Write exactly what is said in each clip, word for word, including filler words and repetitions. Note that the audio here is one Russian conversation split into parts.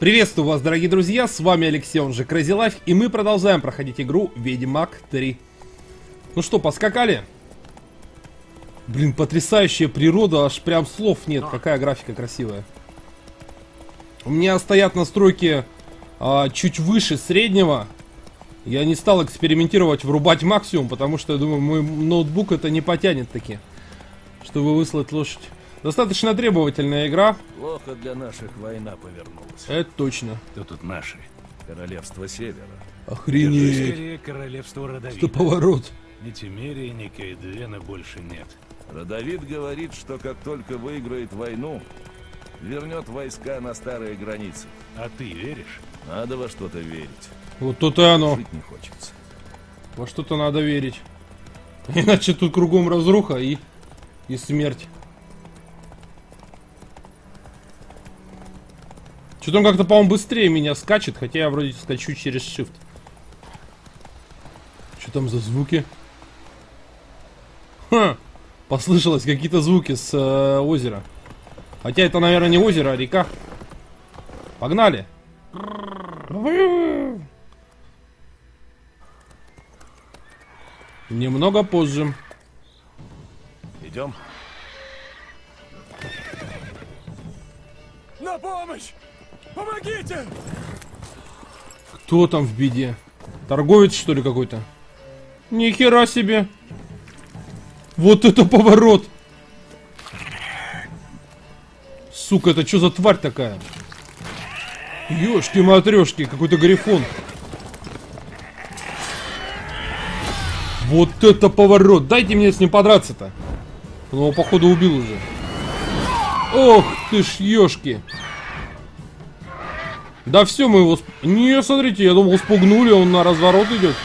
Приветствую вас, дорогие друзья, с вами Алексей, он же Crazy Life, и мы продолжаем проходить игру Ведьмак три. Ну что, поскакали? Блин, потрясающая природа, аж прям слов нет, какая графика красивая. У меня стоят настройки а, чуть выше среднего. Я не стал экспериментировать, врубать максимум, потому что, я думаю, мой ноутбук это не потянет таки, чтобы выслать лошадь. Достаточно требовательная игра. Плохо для наших война повернулась. Это точно. Кто тут наши? Королевство Севера. Охренеть. Королевство Радовида. Что поворот? Ни Темерии, ни Каэдвена больше нет. Радовид говорит, что как только выиграет войну, вернет войска на старые границы. А ты веришь? Надо во что-то верить. Вот тут и оно. Жить не хочется. Во что-то надо верить. Иначе тут кругом разруха и, и смерть. Что-то он как-то, по-моему, быстрее меня скачет, хотя я вроде скачу через shift. Что там за звуки? Ха! Послышалось какие-то звуки с э, озера. Хотя это, наверное, не озеро, а река. Погнали! Немного позже. Идем. На помощь! Помогите! Кто там в беде? Торговец, что ли, какой-то? Ни хера себе! Вот это поворот! Сука, это что за тварь такая? Ёшки-матрешки, какой-то грифон. Вот это поворот! Дайте мне с ним подраться-то! Он его, походу, убил уже. Ох ты ж, ёшки! Да все, мы его... Не, смотрите, я думал, спугнули, он на разворот идет.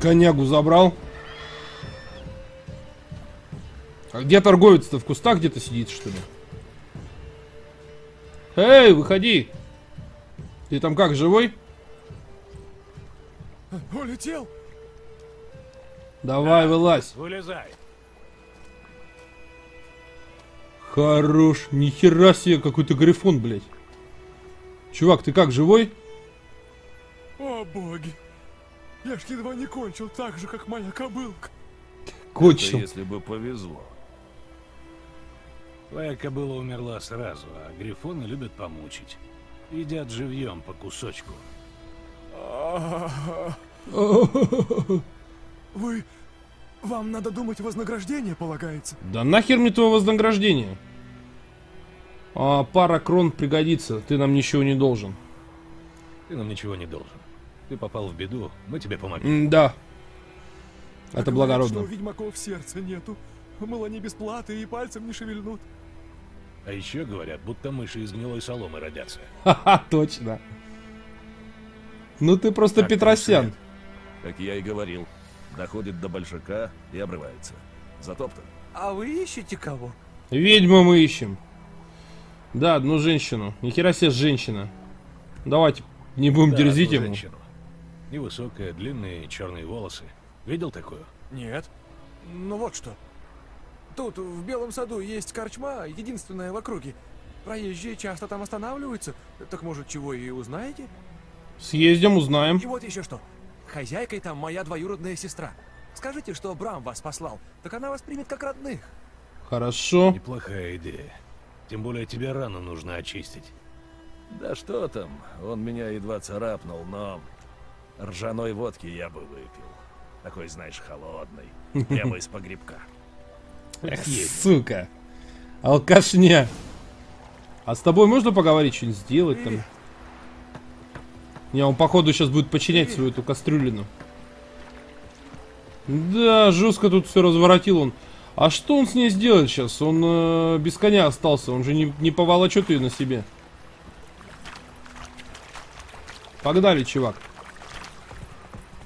Конягу забрал. А где торговец-то? В кустах где-то сидит, что ли? Эй, выходи! Ты там как, живой? Улетел? Давай, вылазь. Вылезай. Хорош, нихера себе, какой-то грифон, блядь. Чувак, ты как, живой? О, боги. Я ж едва не кончил так же, как моя кобылка. Кончил. Это если бы повезло. Твоя кобыла умерла сразу, а грифоны любят помучить. Едят живьем по кусочку. Вы... Вам надо думать, вознаграждение полагается. Да нахер мне твое вознаграждение? А, пара крон пригодится, ты нам ничего не должен. Ты нам ничего не должен. Ты попал в беду, мы тебе помогли. М да. А это благородно. Что у ведьмаков сердца нету. Мол, они без платы и пальцем не шевельнут. А еще говорят, будто мыши из гнилой соломы родятся. Ха-ха, точно. Ну ты просто так, Петросян. Как я и говорил. Доходит до большака и обрывается. Затоптан. А вы ищете кого? Ведьму мы ищем. Да, одну женщину. Нихера себе женщина. Давайте не будем да, дерзить ему. Женщину. Невысокая, длинные черные волосы. Видел такую? Нет. Ну вот что. Тут в Белом саду есть корчма, единственная в округе. Проезжие часто там останавливаются. Так может чего и узнаете? Съездим, узнаем. И вот еще что. Хозяйкой там моя двоюродная сестра. Скажите, что Брам вас послал, так она вас примет как родных. Хорошо. Неплохая идея. Тем более тебе рану нужно очистить. Да что там, он меня едва царапнул, но ржаной водки я бы выпил. Такой, знаешь, холодный. Я бы из погребка. Сука. Алкашня. А с тобой можно поговорить, что-нибудь сделать там? Не, он походу сейчас будет починять свою эту кастрюлину. Да, жестко тут все разворотил он. А что он с ней сделает сейчас? Он э, без коня остался, он же не, не поволочет ее на себе. Погнали, чувак.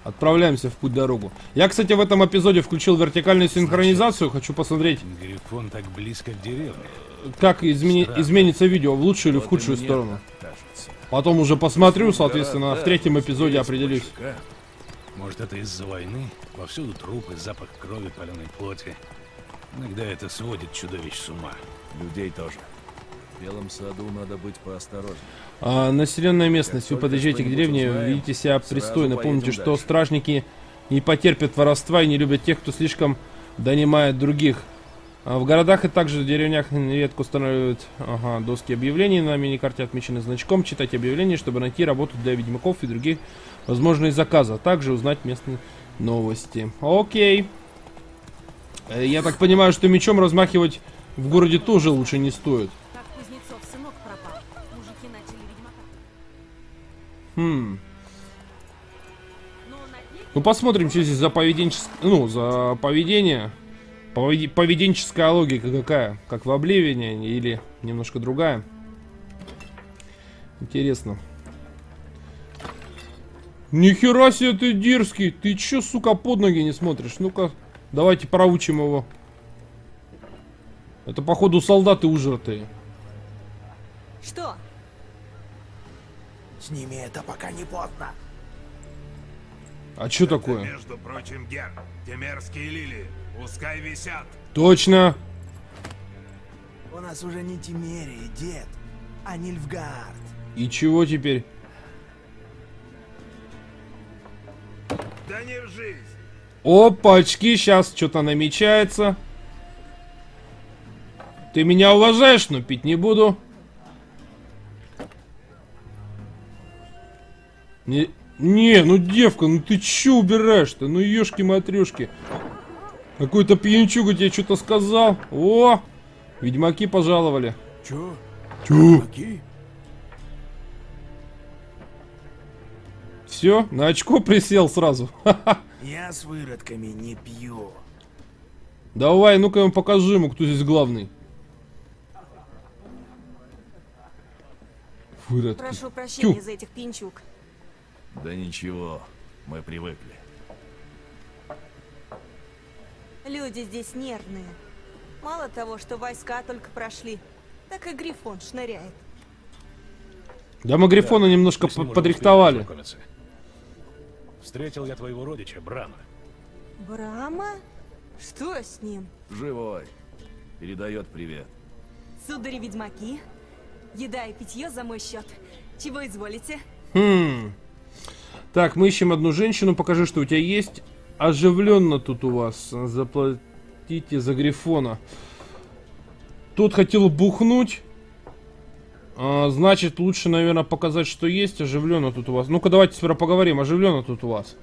Отправляемся в путь-дорогу. Я, кстати, в этом эпизоде включил вертикальную синхронизацию. Хочу посмотреть, грифон так близко к деревне. Как измени... изменится видео, в лучшую или в худшую сторону. Потом уже посмотрю, соответственно, в третьем эпизоде определюсь. Может, это из-за войны? Повсюду трупы, запах крови, паленой плоти. Иногда это сводит чудовищ с ума. Людей тоже. В Белом саду надо быть поосторожнее. А, населенная местность. Вы подъезжаете к деревне, узнаем, ведите себя пристойно. Помните, дальше. Что стражники не потерпят воровства и не любят тех, кто слишком донимает других. А в городах и также в деревнях нередко устанавливают ага, доски объявлений. На миникарте отмечены значком. Читать объявления, чтобы найти работу для ведьмаков и других возможные заказы. А также узнать местные новости. Окей. Я так понимаю, что мечом размахивать в городе тоже лучше не стоит. Хм. Ну посмотрим, что здесь за поведенческое... Ну, за поведение. Повед... Поведенческая логика какая? Как в Обливине или немножко другая? Интересно. Нихера себе ты дерзкий. Ты чё, сука, под ноги не смотришь? Ну-ка, давайте проучим его. Это, походу, солдаты ужертые. Что? С ними это пока не поздно. А чё это такое? Между прочим, Гер, темерские лилии, пускай висят. Точно. У нас уже не Темерия, дед, а Нильфгард. И чего теперь? Да не в жизнь. Опачки, сейчас что-то намечается. Ты меня уважаешь, но пить не буду. Не, не, ну девка, ну ты че убираешь-то? Ну ешки-матрешки. Какой-то пьянчуга тебе что-то сказал. О! Ведьмаки пожаловали. Че? Че? Все, на очко присел сразу. Я с выродками не пью. Давай, ну-ка ему покажи ему, кто здесь главный. Выродки. Прошу прощения Тю. за этих пьянчуг. Да ничего, мы привыкли. Люди здесь нервные. Мало того, что войска только прошли, так и Грифон шныряет. Да мы Грифона да, немножко подрихтовали. Встретил я твоего родича, Брама. Брама? Что с ним? Живой. Передает привет. Судари-ведьмаки, еда и питье за мой счет. Чего изволите? Хм... Так, мы ищем одну женщину, покажи, что у тебя есть. Оживленно тут у вас. Заплатите за Грифона. Тут хотел бухнуть. А, значит, лучше, наверное, показать, что есть. Оживленно тут у вас. Ну-ка, давайте сперва поговорим. Оживленно тут у вас.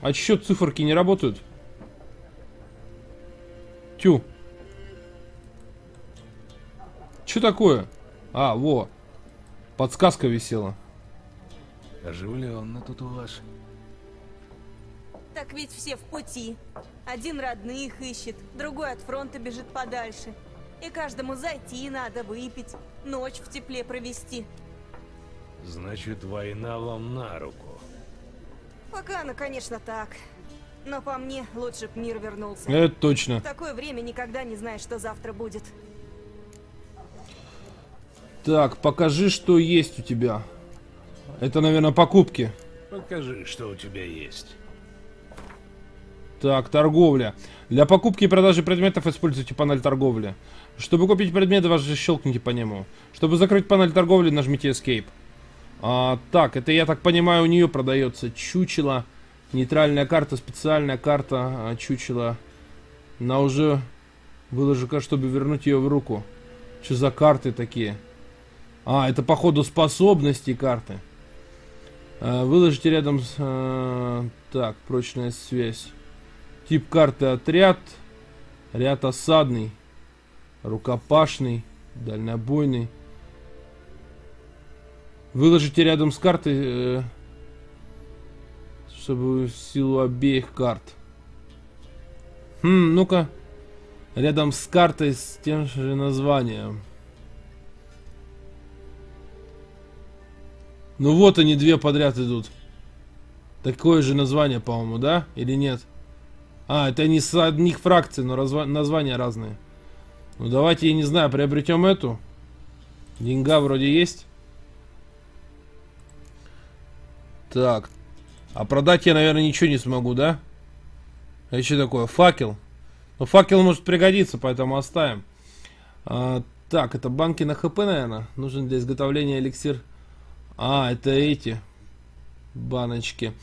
А чё циферки не работают? Тю. Чё такое? А, во. Подсказка висела. Оживленно тут у вас. Так ведь все в пути. Один родных ищет, другой от фронта бежит подальше. И каждому зайти надо, выпить, ночь в тепле провести. Значит, война вам на руку. Пока она, конечно, так. Но по мне, лучше б мир вернулся. Это точно. В такое время никогда не знаешь, что завтра будет. Так, покажи, что есть у тебя. Это, наверное, покупки. Покажи, что у тебя есть. Так, торговля. Для покупки и продажи предметов используйте панель торговли. Чтобы купить предметы, вас же щелкните по нему. Чтобы закрыть панель торговли, нажмите Escape. А, так, это, я так понимаю, у нее продается чучело. Нейтральная карта, специальная карта, а, чучело. Она уже выложена, чтобы вернуть ее в руку. Что за карты такие? А, это, походу, способности карты. Выложите рядом с... Э, так, прочная связь. Тип карты отряд. Ряд осадный. Рукопашный. Дальнобойный. Выложите рядом с картой, э, чтобы силу обеих карт. Хм, ну-ка. Рядом с картой с тем же названием. Ну вот они две подряд идут. Такое же название, по-моему, да? Или нет? А, это не с одних фракций, но названия разные. Ну давайте, я не знаю, приобретем эту. Деньга вроде есть. Так. А продать я, наверное, ничего не смогу, да? А еще такое? Факел. Ну факел может пригодиться, поэтому оставим. А, Так, это банки на ХП, наверное. Нужен для изготовления эликсир. А, это эти баночки.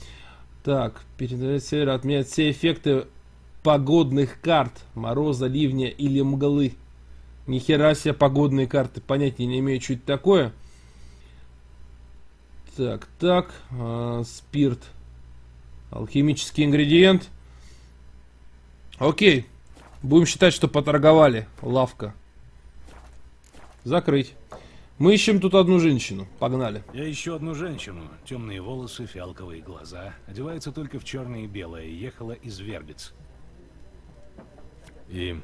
Так, передает север, отменяет все эффекты погодных карт. Мороза, ливня или мглы. Нихера себе погодные карты. Понятия не имею, что это такое. Так, так. Э, спирт. Алхимический ингредиент. Окей. Будем считать, что поторговали. Лавка. Закрыть. Мы ищем тут одну женщину. Погнали. Я ищу одну женщину. Темные волосы, фиалковые глаза. Одевается только в черное и белое. Ехала из Вербиц. И...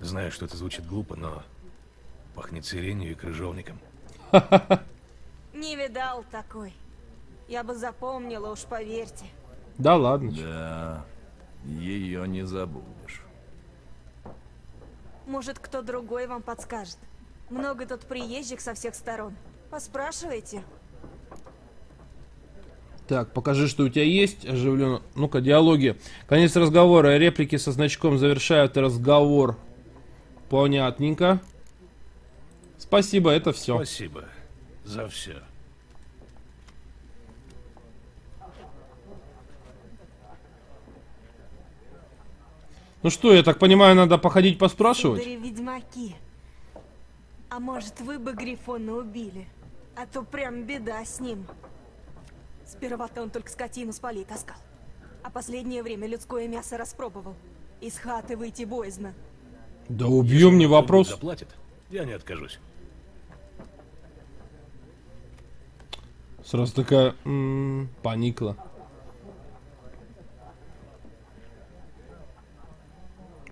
Знаю, что это звучит глупо, но пахнет сиренью и крыжовником. Не видал такой. Я бы запомнила, уж поверьте. Да ладно. Да, ее не забудешь. Может, кто другой вам подскажет. Много тут приезжих со всех сторон. Поспрашивайте. Так, покажи, что у тебя есть. Оживленно. Ну-ка, диалоги. Конец разговора. Реплики со значком завершают разговор. Понятненько. Спасибо, это все. Спасибо за все. Ну что, я так понимаю, надо походить поспрашивать? Сударь, ведьмаки. А может, вы бы Грифона убили? А то прям беда с ним. Сперва-то он только скотину с полей таскал. А последнее время людское мясо распробовал. Из хаты выйти боязно. Да убьем, не вопрос. Заплатит, я не откажусь. Сразу такая м-м, поникла.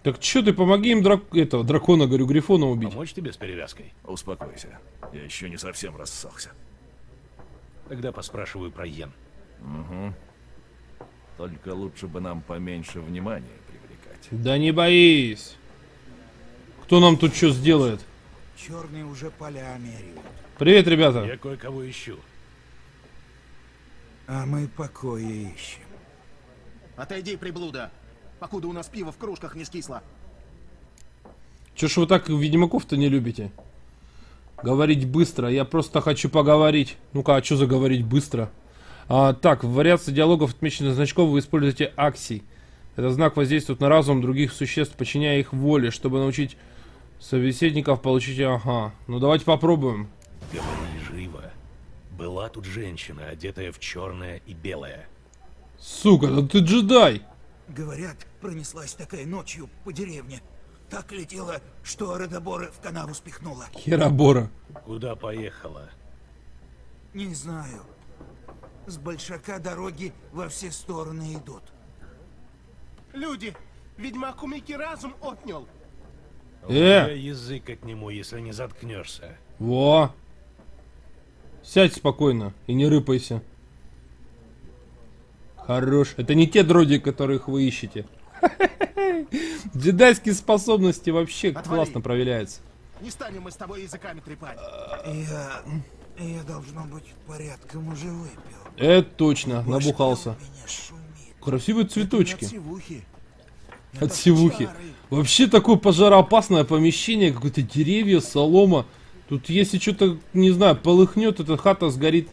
Так чё ты, помоги им драк... этого, дракона, говорю, Грифона убить. Помочь тебе с перевязкой? Успокойся, я еще не совсем рассохся. Тогда поспрашиваю про Йен. Угу. Только лучше бы нам поменьше внимания привлекать. Да не боись. Кто нам тут что сделает? Черные уже поля меряют. Привет, ребята. Я кое-кого ищу. А мы покоя ищем. Отойди, приблуда, покуда у нас пиво в кружках не скисло. Чё ж вы так ведьмаков-то не любите? Говорить быстро, я просто хочу поговорить. Ну-ка, а чё за говорить быстро? А, так, в вариации диалогов отмеченных значков вы используете аксий. Это знак воздействует на разум других существ, подчиняя их воле, чтобы научить собеседников получить... Ага, ну давайте попробуем. Говори живо. Была тут женщина, одетая в черное и белое. Сука, да ты джедай! Говорят, пронеслась такая ночью по деревне. Так летела, что Радобора в канаву спихнула. Херобора. Куда поехала? Не знаю. С большака дороги во все стороны идут. Люди, ведьмак у Мики разум отнял. Э! Язык от нему, если не заткнешься. Во! Сядь спокойно и не рыпайся. Хорош. Это не те дроди, которых вы ищете. Джедайские способности вообще Отвали. Классно проверяются. Не станем мы с тобой языками трепать. Я... Я должно быть порядком уже выпил. Это точно, набухался. Красивые цветочки. От сивухи. Вообще такое пожароопасное помещение, какое-то деревья, солома. Тут если что-то, не знаю, полыхнет, эта хата сгорит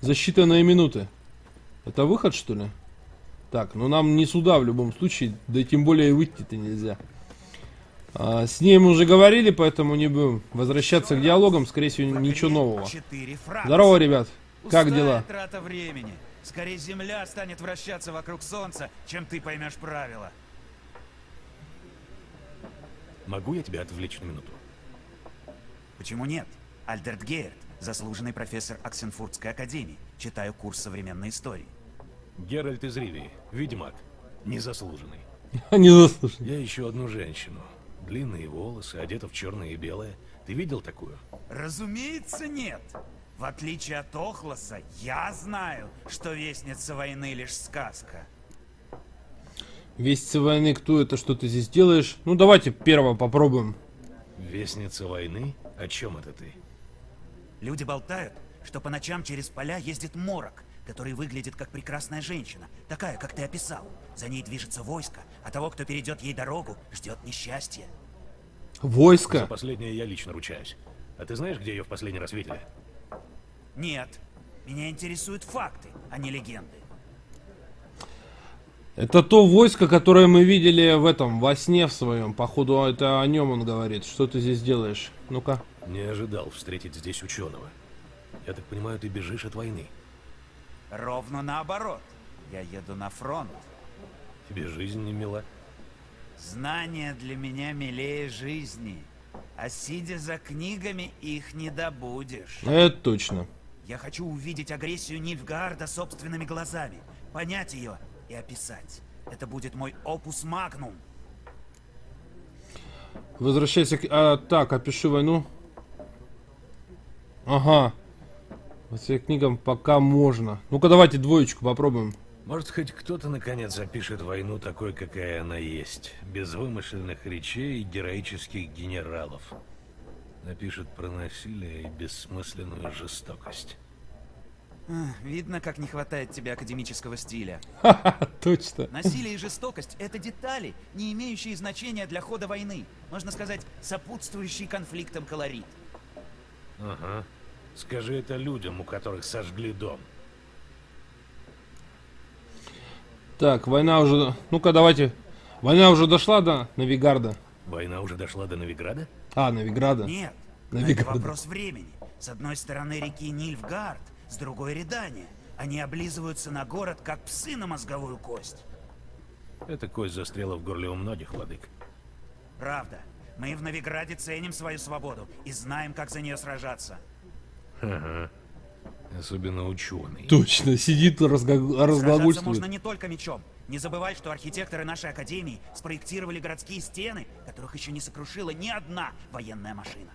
за считанные минуты. Это выход, что ли? Так, ну нам не сюда в любом случае, да и тем более и выйти-то нельзя. А, с ней мы уже говорили, поэтому не будем возвращаться к диалогам, скорее всего, ничего нового. Здорово, ребят, как дела? Трата времени. Скорее земля станет вращаться вокруг солнца, чем ты поймешь правила. Могу я тебя отвлечь на минуту? Почему нет? Альдерт Гейерт, заслуженный профессор Аксенфурдской академии. Читаю курс современной истории. Геральт из Ривии, ведьмак, незаслуженный. Незаслуженный. Я ищу одну женщину. Длинные волосы, одета в черное и белое. Ты видел такую? Разумеется, нет. В отличие от Охлоса, я знаю, что Вестница Войны лишь сказка. Вестница Войны, кто это, что ты здесь делаешь? Ну давайте первого попробуем. Вестница Войны? О чем это ты? Люди болтают, что по ночам через поля ездит морок, который выглядит как прекрасная женщина, такая, как ты описал. За ней движется войско, а того, кто перейдет ей дорогу, ждет несчастье. Войско? За последнее я лично ручаюсь. А ты знаешь, где ее в последний раз видели? Нет. Меня интересуют факты, а не легенды. Это то войско, которое мы видели в этом, во сне в своем. Походу, это о нем он говорит. Что ты здесь делаешь? Ну-ка. Не ожидал встретить здесь ученого. Я так понимаю, ты бежишь от войны. Ровно наоборот. Я еду на фронт. Тебе жизнь не мила? Знания для меня милее жизни. А сидя за книгами, их не добудешь. Это точно. Я хочу увидеть агрессию Нильфгарда собственными глазами. Понять ее и описать. Это будет мой опус магнум. Возвращайся к... А, так, опиши войну. Ага. Вот с книгам пока можно. Ну-ка, давайте двоечку попробуем. Может, хоть кто-то наконец опишет войну такой, какая она есть. Без вымышленных речей и героических генералов. Напишет про насилие и бессмысленную жестокость. Видно, как не хватает тебе академического стиля. Точно. Насилие и жестокость — это детали, не имеющие значения для хода войны. Можно сказать, сопутствующие конфликтам колорит. Ага. Скажи это людям, у которых сожгли дом. Так, война уже... Ну-ка, давайте. Война уже дошла до Новиграда. Война уже дошла до Новиграда? А, Новиграда. Нет, Новиграда. Это вопрос времени. С одной стороны реки Нильфгард, с другой — Редания. Они облизываются на город, как псы на мозговую кость. Эта кость застряла в горле у многих, владык. Правда. Мы в Новиграде ценим свою свободу и знаем, как за нее сражаться. Ага. Особенно ученый. Точно, сидит разглагольствует. Сражаться можно не только мечом. Не забывай, что архитекторы нашей академии спроектировали городские стены, которых еще не сокрушила ни одна военная машина.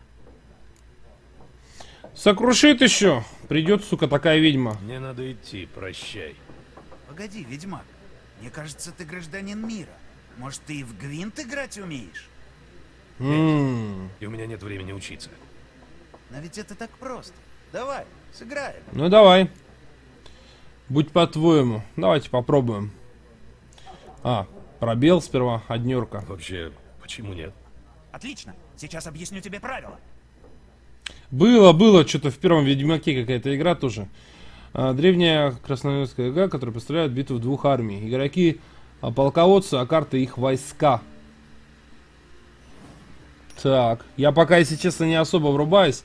Сокрушит еще. Придет, сука, такая ведьма. Мне надо идти, прощай. Погоди, ведьмак. Мне кажется, ты гражданин мира. Может, ты и в гвинт играть умеешь? М-м-м. И у меня нет времени учиться. Но ведь это так просто. Давай, сыграем. Ну давай. Будь по-твоему. Давайте попробуем. А, пробел сперва, однерка. Вообще, почему нет? Отлично. Сейчас объясню тебе правила. Было, было, что-то в первом Ведьмаке какая-то игра тоже. Древняя красноярская игра, которая представляет битву двух армий. Игроки полководцы, а карты их войска. Так, я пока, если честно, не особо врубаюсь.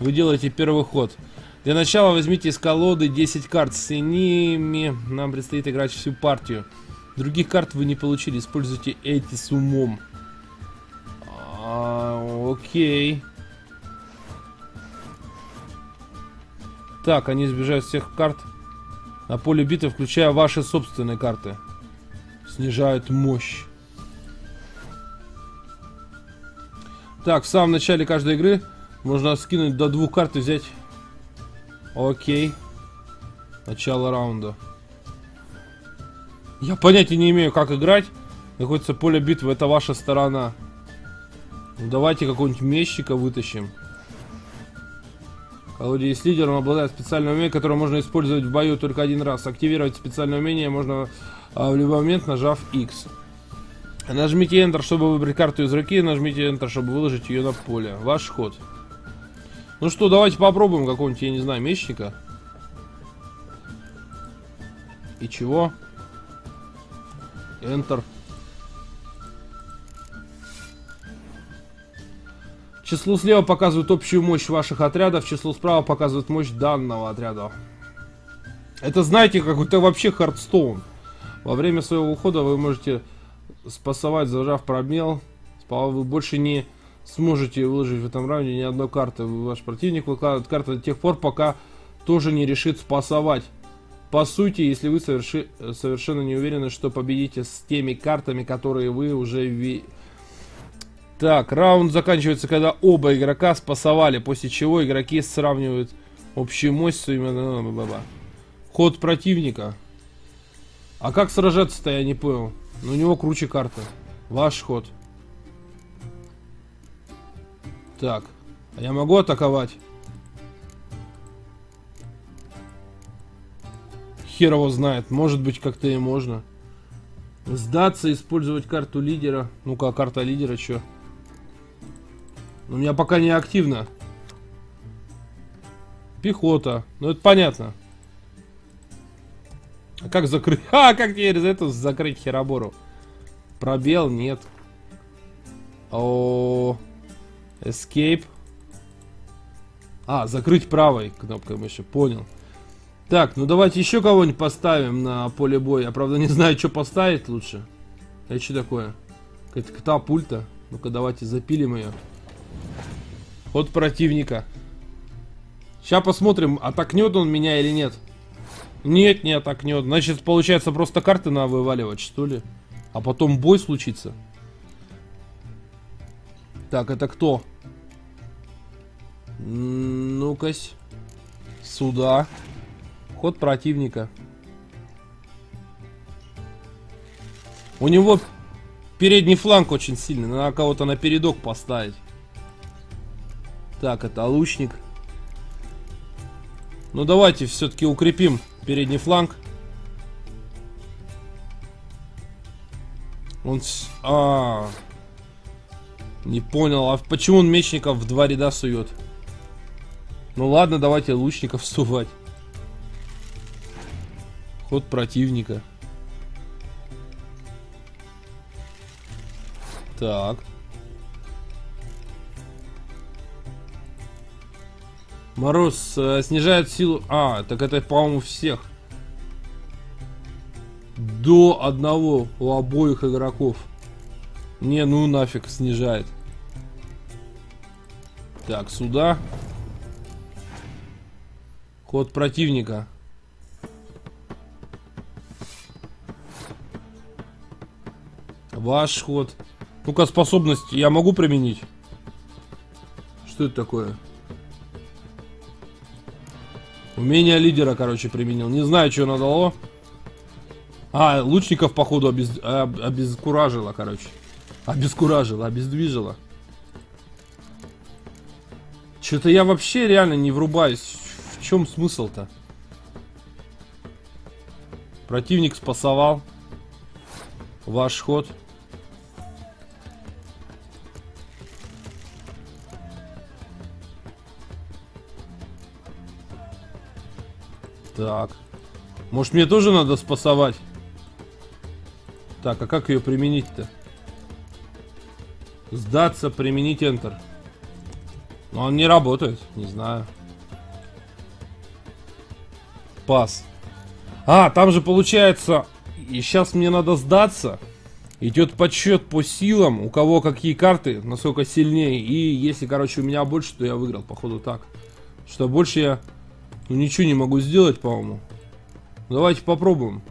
Вы делаете первый ход. Для начала возьмите из колоды десять карт. С ними нам предстоит играть всю партию. Других карт вы не получили. Используйте эти с умом. А, окей. Так, они избежают всех карт на поле битвы, включая ваши собственные карты. Снижают мощь. Так, в самом начале каждой игры... Можно скинуть до двух карт и взять. Окей. Начало раунда. Я понятия не имею, как играть. Находится поле битвы, это ваша сторона. Давайте какого-нибудь мечника вытащим. Колоде есть лидер, он обладает специальным умением, которое можно использовать в бою только один раз. Активировать специальное умение можно в любой момент, нажав X. Нажмите Enter, чтобы выбрать карту из руки. Нажмите Enter, чтобы выложить ее на поле. Ваш ход. Ну что, давайте попробуем какого-нибудь, я не знаю, мечника. И чего? Enter. Число слева показывает общую мощь ваших отрядов, число справа показывает мощь данного отряда. Это, знаете, какой-то вообще Хардстоун. Во время своего ухода вы можете спасовать, зажав пробел. Вы больше не... сможете выложить в этом раунде ни одной карты. Ваш противник выкладывает карты до тех пор, пока тоже не решит спасовать. По сути, если вы соверши... совершенно не уверены, что победите с теми картами, которые вы уже ви... Так, раунд заканчивается, когда оба игрока спасовали, после чего игроки сравнивают общую мощь с своими... Ход противника. А как сражаться-то, я не понял. Но у него круче карты. Ваш ход. Так, а я могу атаковать? Хер его знает, может быть, как-то и можно. Сдаться, использовать карту лидера. Ну-ка, карта лидера, чё? У меня пока не активно. Пехота. Ну, это понятно. А как закрыть? А, как теперь за это закрыть Херобору? Пробел нет. О, escape. А, закрыть правой кнопкой мыши. Понял. Так, ну давайте еще кого-нибудь поставим на поле боя. Я, правда, не знаю, что поставить лучше. А что такое? Какая-то катапульта. Ну-ка, давайте запилим ее. Ход противника. Сейчас посмотрим, атакнет он меня или нет. Нет, не атакнет. Значит, получается, просто карты надо вываливать, что ли? А потом бой случится. Так, это кто? Ну-кась. Сюда. Ход противника. У него передний фланг очень сильный. Надо кого-то на передок поставить. Так, это лучник. Ну давайте все-таки укрепим передний фланг. Он... С... А, -а, а... Не понял, а почему он мечников в два ряда сует? Ну ладно, давайте лучников сувать. Ход противника. Так. Мороз э, снижает силу... А, так это, по-моему, всех. До одного у обоих игроков. Не, ну нафиг снижает. Так, сюда. Ход противника. Ваш ход. Ну-ка, способность я могу применить? Что это такое? Умение лидера, короче, применил. Не знаю, что оно дало. А, лучников, походу, обез... обезкуражило, короче. Обескуражило, обездвижило. Что-то я вообще реально не врубаюсь. В чем смысл-то? Противник спасовал. Ваш ход. Так. Может, мне тоже надо спасовать? Так, а как ее применить-то? Сдаться, применить Enter. Но он не работает, не знаю. Пас. А, там же получается... И сейчас мне надо сдаться. Идет подсчет по силам, у кого какие карты, насколько сильнее. И если, короче, у меня больше, то я выиграл, походу, так. Что больше я ну, ничего не могу сделать, по-моему. Давайте попробуем.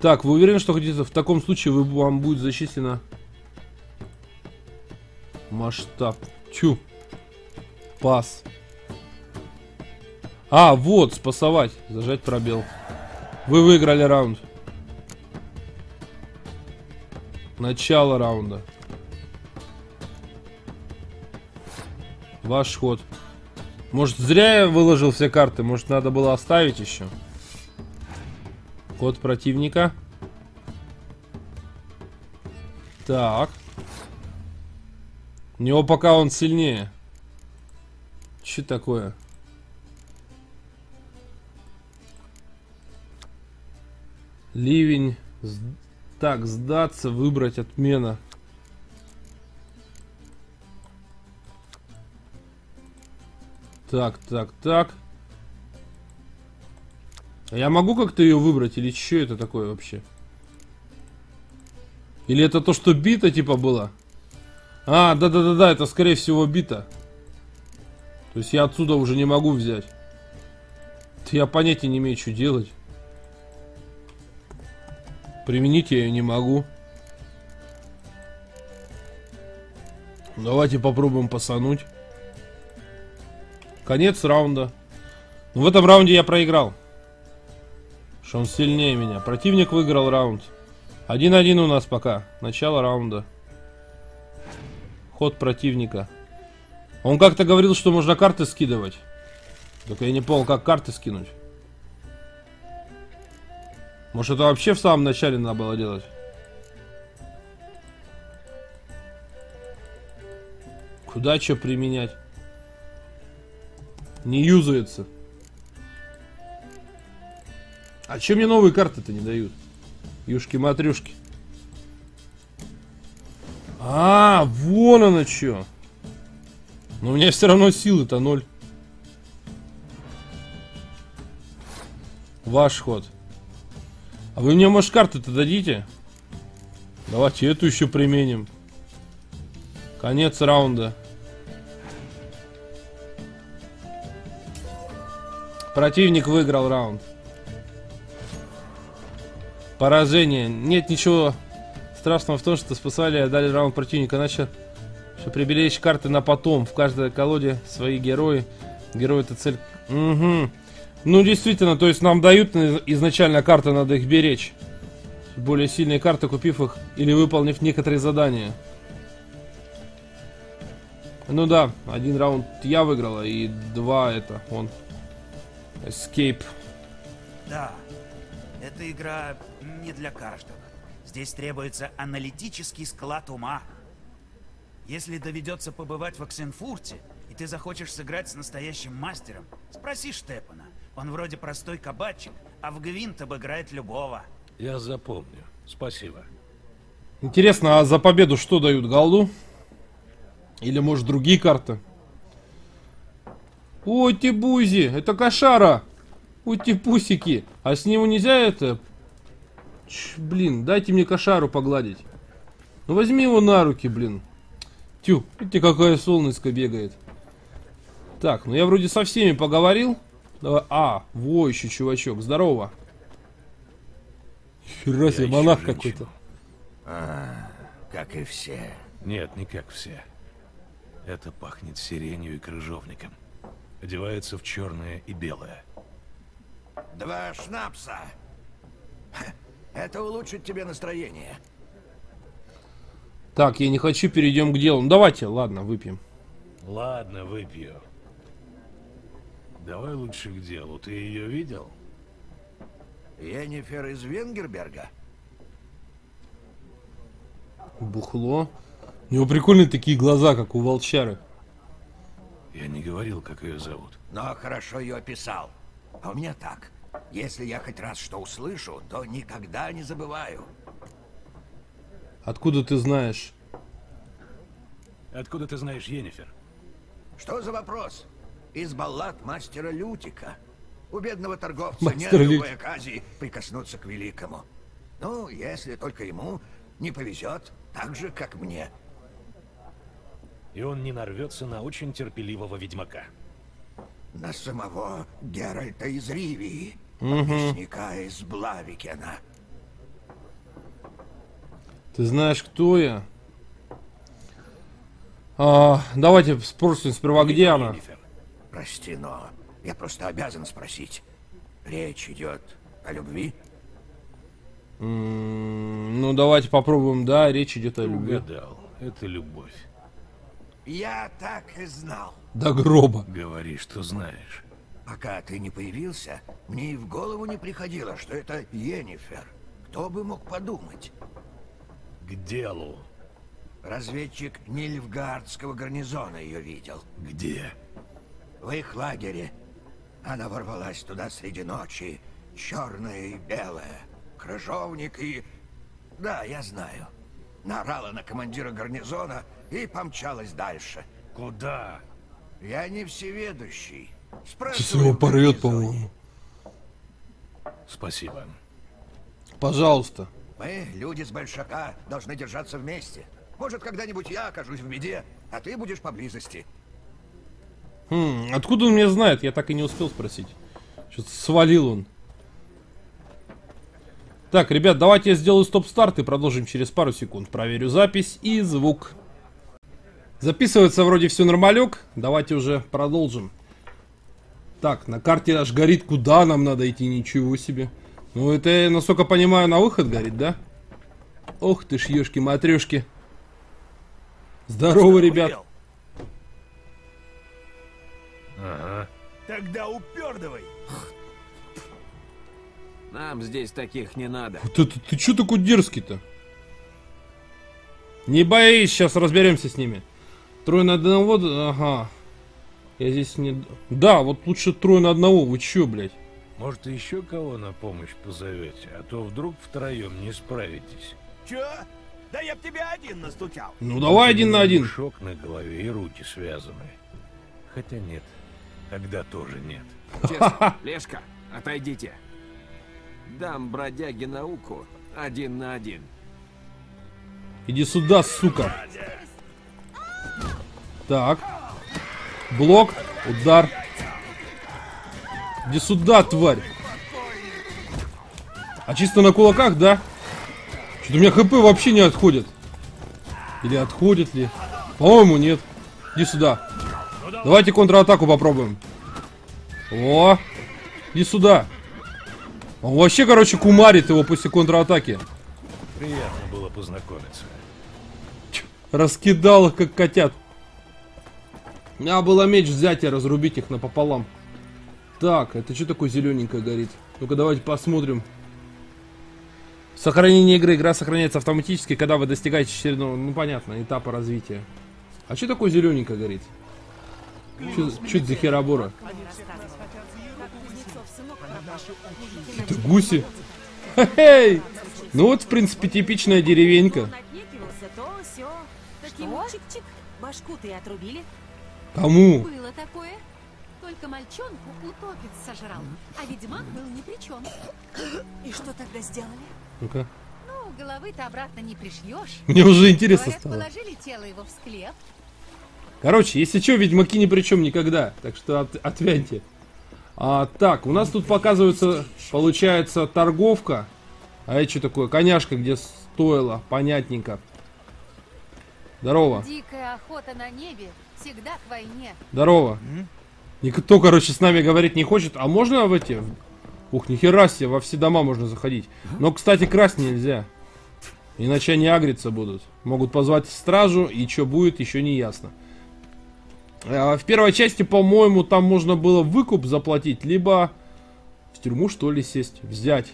Так, вы уверены, что хотите, в таком случае вы, вам будет зачислено масштаб. Чу. Пас. А, вот, спасовать. Зажать пробел. Вы выиграли раунд. Начало раунда. Ваш ход. Может, зря я выложил все карты? Может, надо было оставить еще? Ход противника. Так. У него пока он сильнее. Что такое? Ливень. Так, сдаться, выбрать, отмена. Так, так, так. Я могу как-то ее выбрать? Или что это такое вообще? Или это то, что бита типа была? А, да-да-да-да, это скорее всего бита. То есть я отсюда уже не могу взять. Я понятия не имею, что делать. Применить я ее не могу. Давайте попробуем пасануть. Конец раунда. В этом раунде я проиграл. Потому что он сильнее меня. Противник выиграл раунд. один-один у нас пока. Начало раунда. Ход противника. Он как-то говорил, что можно карты скидывать. Только я не понял, как карты скинуть. Может, это вообще в самом начале надо было делать? Куда что применять? Не юзается. А че мне новые карты-то не дают? Юшки-матрюшки. А, вон оно что. Но у меня все равно силы-то ноль. Ваш ход. А вы мне, может, карты-то дадите? Давайте эту еще применим. Конец раунда. Противник выиграл раунд. Поражение. Нет ничего страшного в том, что спасали и отдали раунд противника. Иначе, чтобы приберечь карты на потом. В каждой колоде свои герои. Герой — это цель. Угу. Ну, действительно, то есть нам дают изначально карты, надо их беречь. Более сильные карты, купив их или выполнив некоторые задания. Ну да, один раунд я выиграла, и два это он. Escape. Да, эта игра не для каждого. Здесь требуется аналитический склад ума. Если доведется побывать в Аксенфурте, и ты захочешь сыграть с настоящим мастером, спроси Штепана. Он вроде простой кабачик, а в гвинт обыграет любого. Я запомню. Спасибо. Интересно, а за победу что дают? Голду? Или, может, другие карты? Ой, те бузи! Это кошара! Ой, те пусики! А с него нельзя это? Ч, блин, дайте мне кошару погладить. Ну, возьми его на руки, блин. Тю, видите, какая солнышко бегает. Так, ну я вроде со всеми поговорил. Давай. А, во еще чувачок. Здорово. Хера себе, монах какой-то. А, как и все. Нет, не как все. Это пахнет сиренью и крыжовником. Одевается в черное и белое. Два шнапса. Это улучшит тебе настроение. Так, я не хочу, перейдем к делу. Ну, давайте, ладно, выпьем. Ладно, выпью. Давай лучше к делу. Ты ее видел? Йеннифер из Венгерберга. Бухло. У него прикольные такие глаза, как у волчары. Я не говорил, как ее зовут. Но хорошо ее описал. А у меня так. Если я хоть раз что услышу, то никогда не забываю. Откуда ты знаешь? Откуда ты знаешь Йеннифер? Что за вопрос? Из баллад мастера Лютика. У бедного торговца Мастер нет другой оказии прикоснуться к великому. Ну, если только ему не повезет, так же, как мне. И он не нарвется на очень терпеливого ведьмака. На самого Геральта из Ривии, угу. Мясника из Блавикена. Ты знаешь, кто я? А, давайте спросим сперва, где она. Прости, но я просто обязан спросить. Речь идет о любви? М-м, ну, давайте попробуем. Да, речь идет о любви. Угадал. Это любовь. Я так и знал. До гроба. Говори, что знаешь. Пока ты не появился, мне и в голову не приходило, что это Йеннифер. Кто бы мог подумать? К делу. Разведчик Нильфгардского гарнизона ее видел. Где? В их лагере. Она ворвалась туда среди ночи. Черная и белая. Крыжовник и... Да, я знаю. Наорала на командира гарнизона и помчалась дальше. Куда? Я не всеведущий. Сейчас его порвет, по-моему. Спасибо. Пожалуйста. Мы, люди с большака, должны держаться вместе. Может, когда-нибудь я окажусь в беде, а ты будешь поблизости. Хм, откуда он меня знает? Я так и не успел спросить. Что-то свалил он. Так, ребят, давайте я сделаю стоп-старт и продолжим через пару секунд. Проверю запись и звук. Записывается вроде все нормалек. Давайте уже продолжим. Так, на карте аж горит, куда нам надо идти, ничего себе. Ну, это, я, насколько понимаю, на выход горит, да? Ох ты ж, ёшки-матрёшки. Здорово, ребят. Ага. Тогда упердывай. Нам здесь таких не надо. Вот это, ты чё такой дерзкий-то? Не боись, сейчас разберемся с ними. Трое на одного... Ага. Я здесь не... Да, вот лучше трое на одного. Вы чё, блядь? Может, еще кого на помощь позовете? А то вдруг втроем не справитесь. Чё? Да я б тебя один настучал. Ну давай один на один. Шок на голове и руки связаны. Хотя нет. Тогда тоже нет. Честно, Лешка, отойдите. Дам бродяге науку один на один. Иди сюда, сука. Так. Блок, удар. Иди сюда, тварь. А чисто на кулаках, да? Что-то у меня хп вообще не отходит. Или отходит ли? По-моему, нет. Иди сюда. Давайте контратаку попробуем. О! Иди сюда. Он вообще, короче, кумарит его после контратаки. Приятно было познакомиться. Раскидало, как котят. Надо было меч взять и разрубить их напополам. Так, это что такое зелененькое горит? Ну-ка, давайте посмотрим. Сохранение игры. Игра сохраняется автоматически, когда вы достигаете очередного, ну понятно, этапа развития. А что такое зелененькое горит? Чуть за херобора. Это гуси. Хе-хей! Ну вот, в принципе, типичная деревенька. Башку ты отрубили? Кому? Было такое. Только мальчонку утопец сожрал, а ведьмак был ни при чем. И что тогда сделали? Ну-ка. Ну, головы-то обратно не пришьешь. Мне уже интересно стало. Положили тело его в склеп. Короче, если что, ведьмаки ни при чем никогда. Так что от, отвяньте. А, так, у нас тут показывается, получается, торговка. А это что такое? Коняшка, где стоило. Понятненько. Здорово. Дикая охота на небе всегда к войне. Здорово. Никто, короче, с нами говорить не хочет. А можно в эти... Ух, нихера себе, во все дома можно заходить. Но, кстати, красть нельзя. Иначе они агриться будут. Могут позвать стражу, и что будет, еще не ясно. В первой части, по-моему, там можно было выкуп заплатить, либо в тюрьму, что ли, сесть, взять.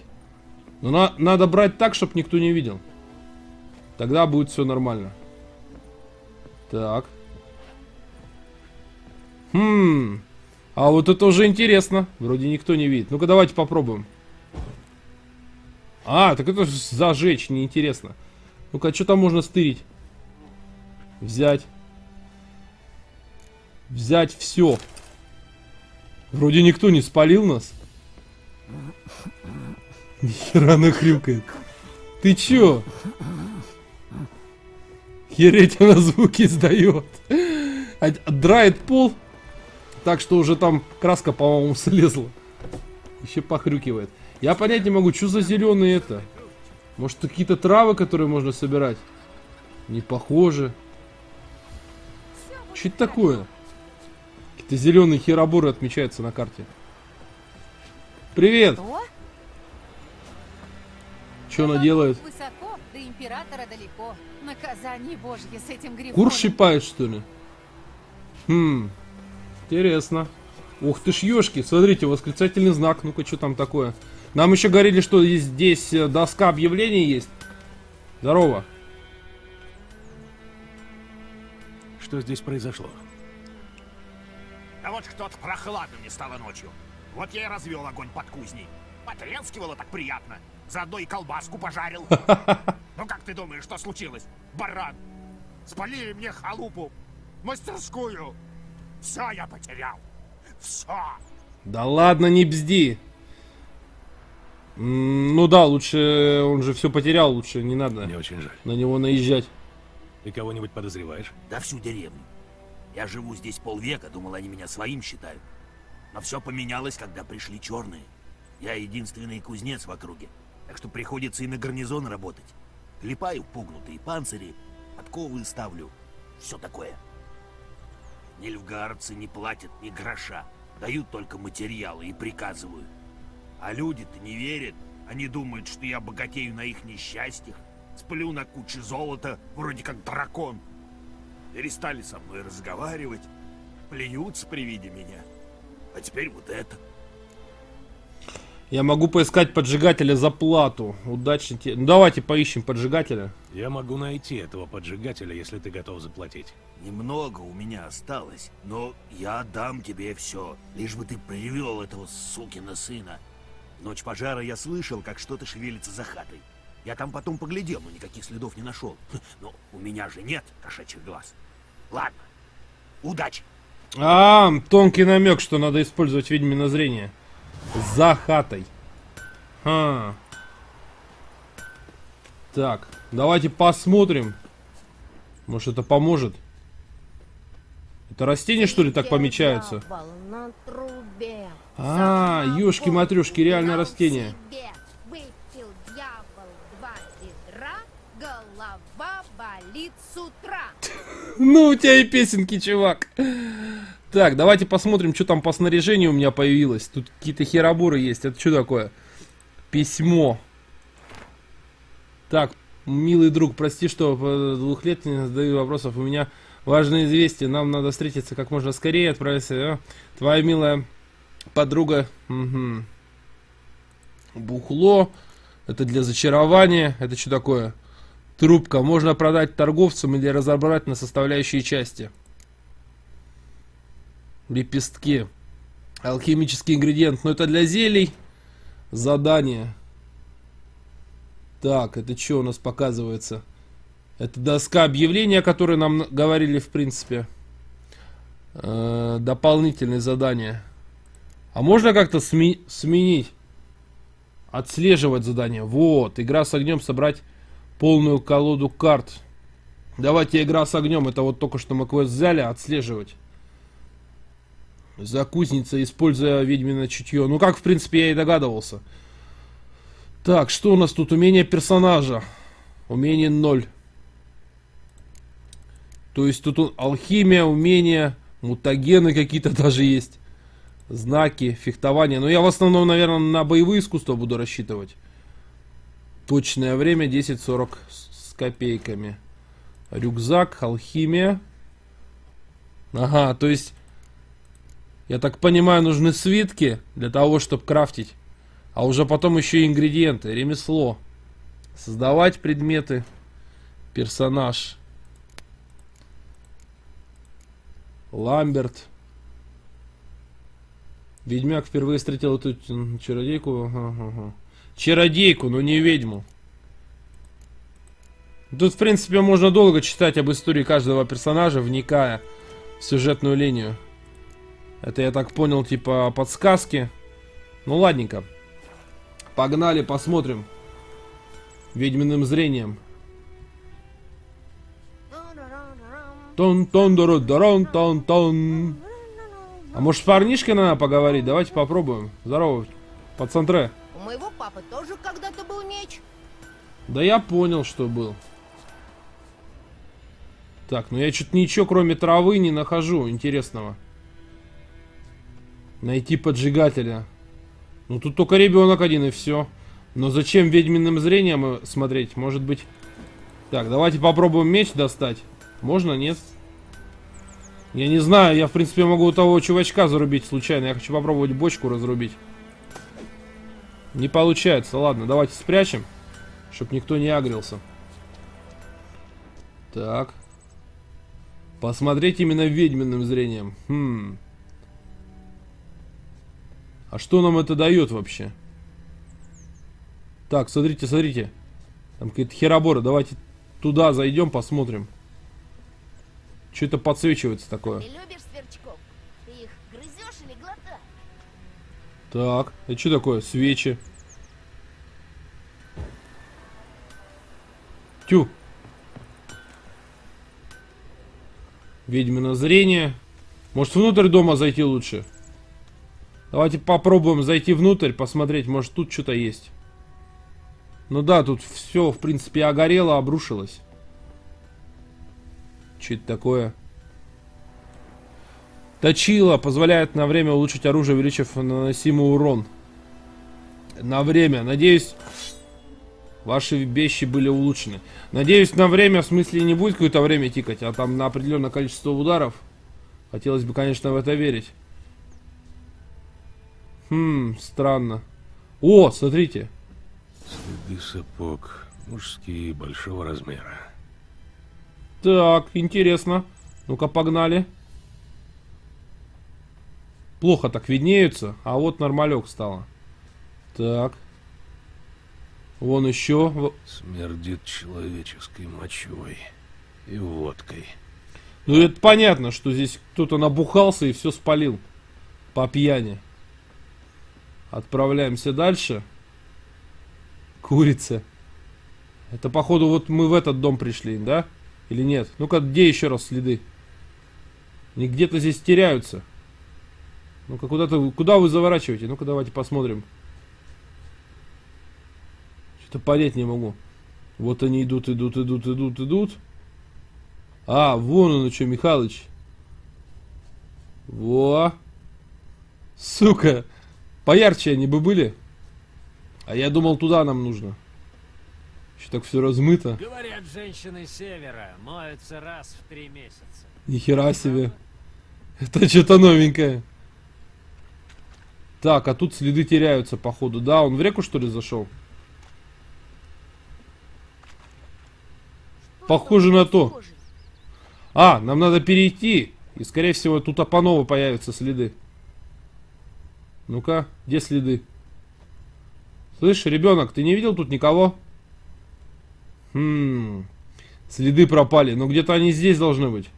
Но на надо брать так, чтобы никто не видел. Тогда будет все нормально. Так. Хм... А вот это уже интересно. Вроде никто не видит. Ну-ка, давайте попробуем. А, так это зажечь, неинтересно. Ну-ка, что там можно стырить? Взять. Взять все. Вроде никто не спалил нас. Нихера она хрюкает. Ты чё? Хереть она звуки издает. Драет пол. Так что уже там краска, по-моему, слезла. Еще похрюкивает. Я понять не могу, что за зеленые это? Может, какие-то травы, которые можно собирать? Не похоже. Что это такое? Какие-то зеленые хероборы отмечаются на карте. Привет! Что она делает? Кур щипает, что ли? Хм... Интересно. Ух ты ж, ёшки, смотрите, восклицательный знак. Ну-ка, что там такое? Нам еще говорили, что здесь доска объявлений есть. Здорово. Что здесь произошло? Да вот что-то прохладно мне стало ночью. Вот я и развел огонь под кузней. Потрескивало так приятно. Заодно и колбаску пожарил. Ну как ты думаешь, что случилось, баран? Спалили мне халупу, мастерскую. Все я потерял. Все. Да ладно, не бзди. Ну да, лучше он же все потерял, лучше не надо. Мне очень жаль. На него наезжать. Ты кого-нибудь подозреваешь? Да всю деревню. Я живу здесь полвека, думал, они меня своим считают. Но все поменялось, когда пришли черные. Я единственный кузнец в округе, так что приходится и на гарнизон работать. Клепаю пугнутые панцири, подковы ставлю, все такое. Нильфгардцы не платят ни гроша, дают только материалы и приказывают. А люди-то не верят, они думают, что я богатею на их несчастьях, сплю на куче золота, вроде как дракон. Перестали со мной разговаривать, плюются при виде меня. А теперь вот это. Я могу поискать поджигателя за плату. Удачи тебе. Ну, давайте поищем поджигателя. Я могу найти этого поджигателя, если ты готов заплатить. Немного у меня осталось, но я отдам тебе все, лишь бы ты привел этого сукина сына. Ночь пожара я слышал, как что-то шевелится за хатой. Я там потом поглядел, но никаких следов не нашел. Но у меня же нет кошачьих глаз. Ладно, удачи. А, тонкий намек, что надо использовать ведьмино зрение. За хатой. Ха. Так, давайте посмотрим. Может, это поможет? Это растения, что ли, так помечаются? А, ёшки-матрёшки, реально растения. Ну, у тебя и песенки, чувак. Так, давайте посмотрим, что там по снаряжению у меня появилось. Тут какие-то херобуры есть. Это что такое? Письмо. Так, милый друг, прости, что по двух лет не задаю вопросов. У меня важное известие. Нам надо встретиться как можно скорее. Отправиться. Твоя милая подруга. Угу. Бухло. Это для зачарования. Это что такое? Трубка. Можно продать торговцам или разобрать на составляющие части. Лепестки. Алхимический ингредиент. Но это для зелий. Задание. Так, это что у нас показывается? Это доска объявления, о которой нам говорили, в принципе. Э-э- дополнительные задания. А можно как-то сме- сменить? Отслеживать задания. Вот, игра с огнем, собрать полную колоду карт. Давайте игра с огнем. Это вот только что мы квест взяли, отслеживать. Закусница, используя ведьмино чутье. Ну как, в принципе, я и догадывался. Так, что у нас тут? Умение персонажа. Умение ноль. То есть тут алхимия, умения, мутагены какие-то даже есть. Знаки, фехтование. Но я в основном, наверное, на боевые искусства буду рассчитывать. Точное время десять сорок с копейками. Рюкзак, алхимия. Ага, то есть, я так понимаю, нужны свитки для того, чтобы крафтить. А уже потом еще и ингредиенты, ремесло. Создавать предметы. Персонаж. Ламберт. Ведьмак впервые встретил эту чародейку. Ага, ага. Чародейку, но не ведьму. Тут, в принципе, можно долго читать об истории каждого персонажа, вникая в сюжетную линию. Это, я так понял, типа подсказки. Ну, ладненько. Погнали, посмотрим. Ведьминым зрением. Тон-тон-дорон-тон-тон. А может, с парнишкой надо поговорить? Давайте попробуем. Здорово, пацантре. У моего папы тоже когда-то был меч. Да я понял, что был. Так, ну я что-то ничего, кроме травы, не нахожу интересного. Найти поджигателя. Ну тут только ребенок один и все. Но зачем ведьминым зрением смотреть? Может быть... Так, давайте попробуем меч достать. Можно? Нет? Я не знаю, я в принципе могу у того чувачка зарубить случайно. Я хочу попробовать бочку разрубить. Не получается. Ладно, давайте спрячем, чтобы никто не агрился. Так. Посмотреть именно ведьминым зрением. Хм... А что нам это дает вообще? Так, смотрите, смотрите. Там какие-то хероборы. Давайте туда зайдем, посмотрим. Что это подсвечивается такое? Ты любишь сверчков? Ты их грызешь или глотаешь? Так, это что такое? Свечи. Тю. Ведьмино зрение. Может, внутрь дома зайти лучше? Давайте попробуем зайти внутрь, посмотреть, может тут что-то есть. Ну да, тут все, в принципе, огорело, обрушилось. Что это такое? Точило позволяет на время улучшить оружие, увеличив наносимый урон. На время, надеюсь, ваши вещи были улучшены. Надеюсь, на время, в смысле, не будет какое-то время тикать, а там на определенное количество ударов. Хотелось бы, конечно, в это верить. Хм, странно. О, смотрите. Следы сапог. Мужские, большого размера. Так, интересно. Ну-ка, погнали. Плохо так виднеются, а вот нормалек стало. Так. Вон еще. Смердит человеческой мочой и водкой. Ну это понятно, что здесь кто-то набухался и все спалил по пьяни. Отправляемся дальше. Курица. Это походу вот мы в этот дом пришли, да? Или нет? Ну-ка, где еще раз следы? Они где-то здесь теряются. Ну-ка, куда-то, куда вы заворачиваете? Ну-ка, давайте посмотрим. Что-то понять не могу. Вот они идут, идут, идут, идут, идут. А, вон он еще, Михалыч. Во. Сука. Поярче они бы были. А я думал, туда нам нужно. Еще так все размыто. Говорят, женщины севера моются раз в три месяца. Нихера себе. Это что-то новенькое. Так, а тут следы теряются, походу. Да, он в реку, что ли, зашел? Похоже на то. А, нам надо перейти. И, скорее всего, тут опаново появятся следы. Ну-ка, где следы? Слышь, ребенок, ты не видел тут никого? Хм, следы пропали. Но где-то они здесь должны быть.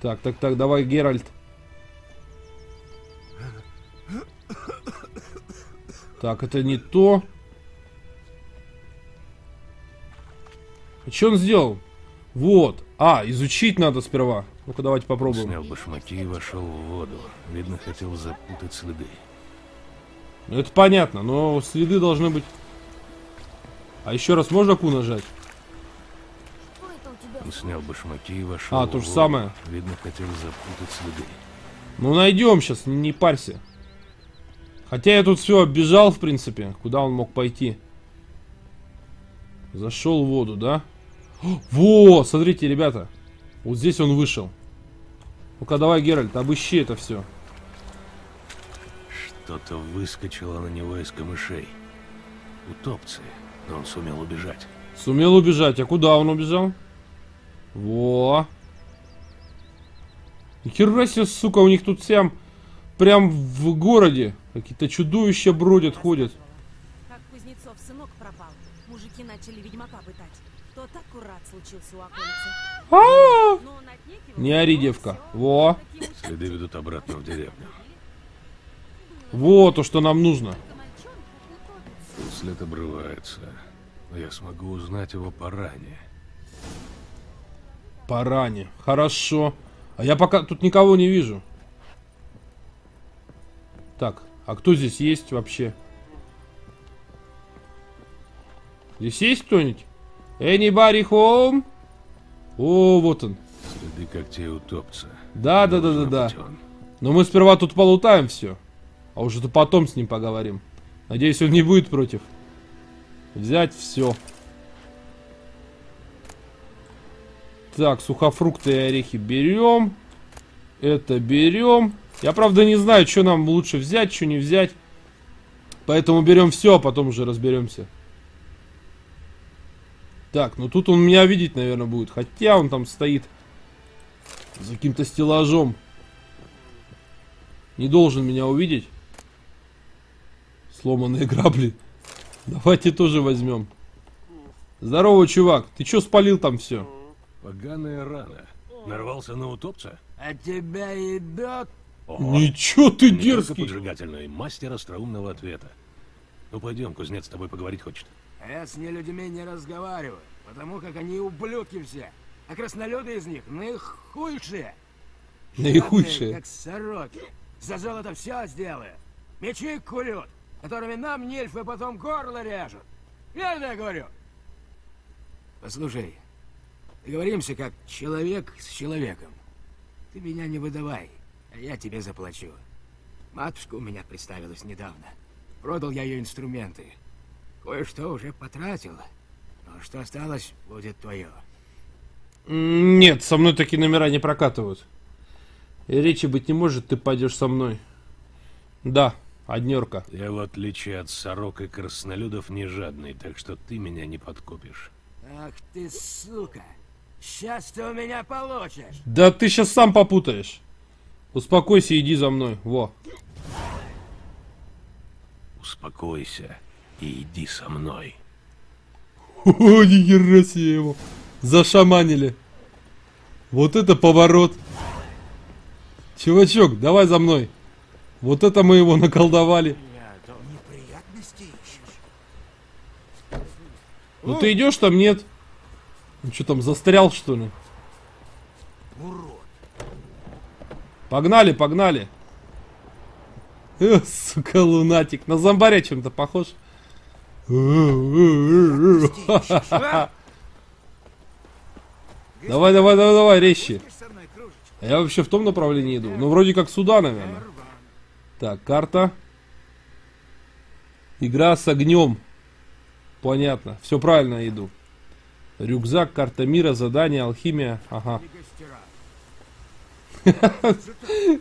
Так, так, так, давай, Геральт. Так, это не то. А что он сделал? Вот. А, изучить надо сперва. Ну-ка, давайте попробуем. Снял башмаки и вошел в воду. Видно, хотел запутать следы. Ну, это понятно, но следы должны быть... А еще раз можно Q нажать? Он снял башмаки и вошел в воду. А, то же самое. Видно, хотел запутать следы. Ну, найдем сейчас, не парься. Хотя я тут все оббежал, в принципе. Куда он мог пойти? Зашел в воду, да? Во, смотрите, ребята. Вот здесь он вышел. Ну-ка, давай, Геральт, обыщи это все. Что-то выскочило на него из камышей. Утопцы. Но он сумел убежать. Сумел убежать. А куда он убежал? Во. Нихера себе, сука, у них тут всем... Прям в городе. Какие-то чудовища бродят, ходят. Как Кузнецов сынок пропал, мужики начали ведьмака пытать. То так урад случился у околицы. Не ори, девка. Во. Следы ведут обратно в деревню. Вот то, что нам нужно. След обрывается. Но я смогу узнать его по ране. По ране. Хорошо. А я пока тут никого не вижу. Так, а кто здесь есть вообще? Здесь есть кто-нибудь? Anybody home? О, вот он. Следы когтей утопца. Да, да, да, да, да. Но мы сперва тут полутаем все. А уже-то потом с ним поговорим. Надеюсь, он не будет против. Взять все. Так, сухофрукты и орехи берем. Это берем. Я, правда, не знаю, что нам лучше взять, что не взять. Поэтому берем все, а потом уже разберемся. Так, ну тут он меня видеть, наверное, будет. Хотя он там стоит за каким-то стеллажом. Не должен меня увидеть. Сломанные грабли. Давайте тоже возьмем. Здорово, чувак. Ты что спалил там все? Поганая рана. Нарвался на утопца? А тебя ебет? О, ничего ты дерзкий! Поджигательный мастер остроумного ответа. Ну пойдем, кузнец с тобой поговорить хочет. А я с нелюдьми не разговариваю, потому как они ублюдки все. А краснолюды из них наихудшие. Наихудшие. Как сороки. За золото все сделают. Мечи кулют, которыми нам нельфы потом горло режут. Верно я говорю? Послушай, договоримся как человек с человеком. Ты меня не выдавай. А я тебе заплачу. Матушка у меня представилась недавно. Продал я ее инструменты. Кое-что уже потратила. Но что осталось, будет твое. Нет, со мной такие номера не прокатывают. И речи быть не может, ты пойдешь со мной. Да, Однерка. Я, в отличие от сорок и краснолюдов, не жадный, так что ты меня не подкупишь. Ах ты, сука! Сейчас ты у меня получишь! Да ты сейчас сам попутаешь! Успокойся, иди за мной, во! Успокойся и иди со мной. О, ни хера себе его! Зашаманили! Вот это поворот! Чувачок, давай за мной! Вот это мы его наколдовали. Ну ты идешь там, нет? Ну что там, застрял что ли? Урод. Погнали, погнали. Э, сука, лунатик. На зомбаря чем-то похож. Давай, давай, давай, давай, резче. Я вообще в том направлении иду. Ну вроде как сюда, наверное. Так, карта. Игра с огнем. Понятно. Все правильно иду. Рюкзак, карта мира, задание, алхимия. Ага.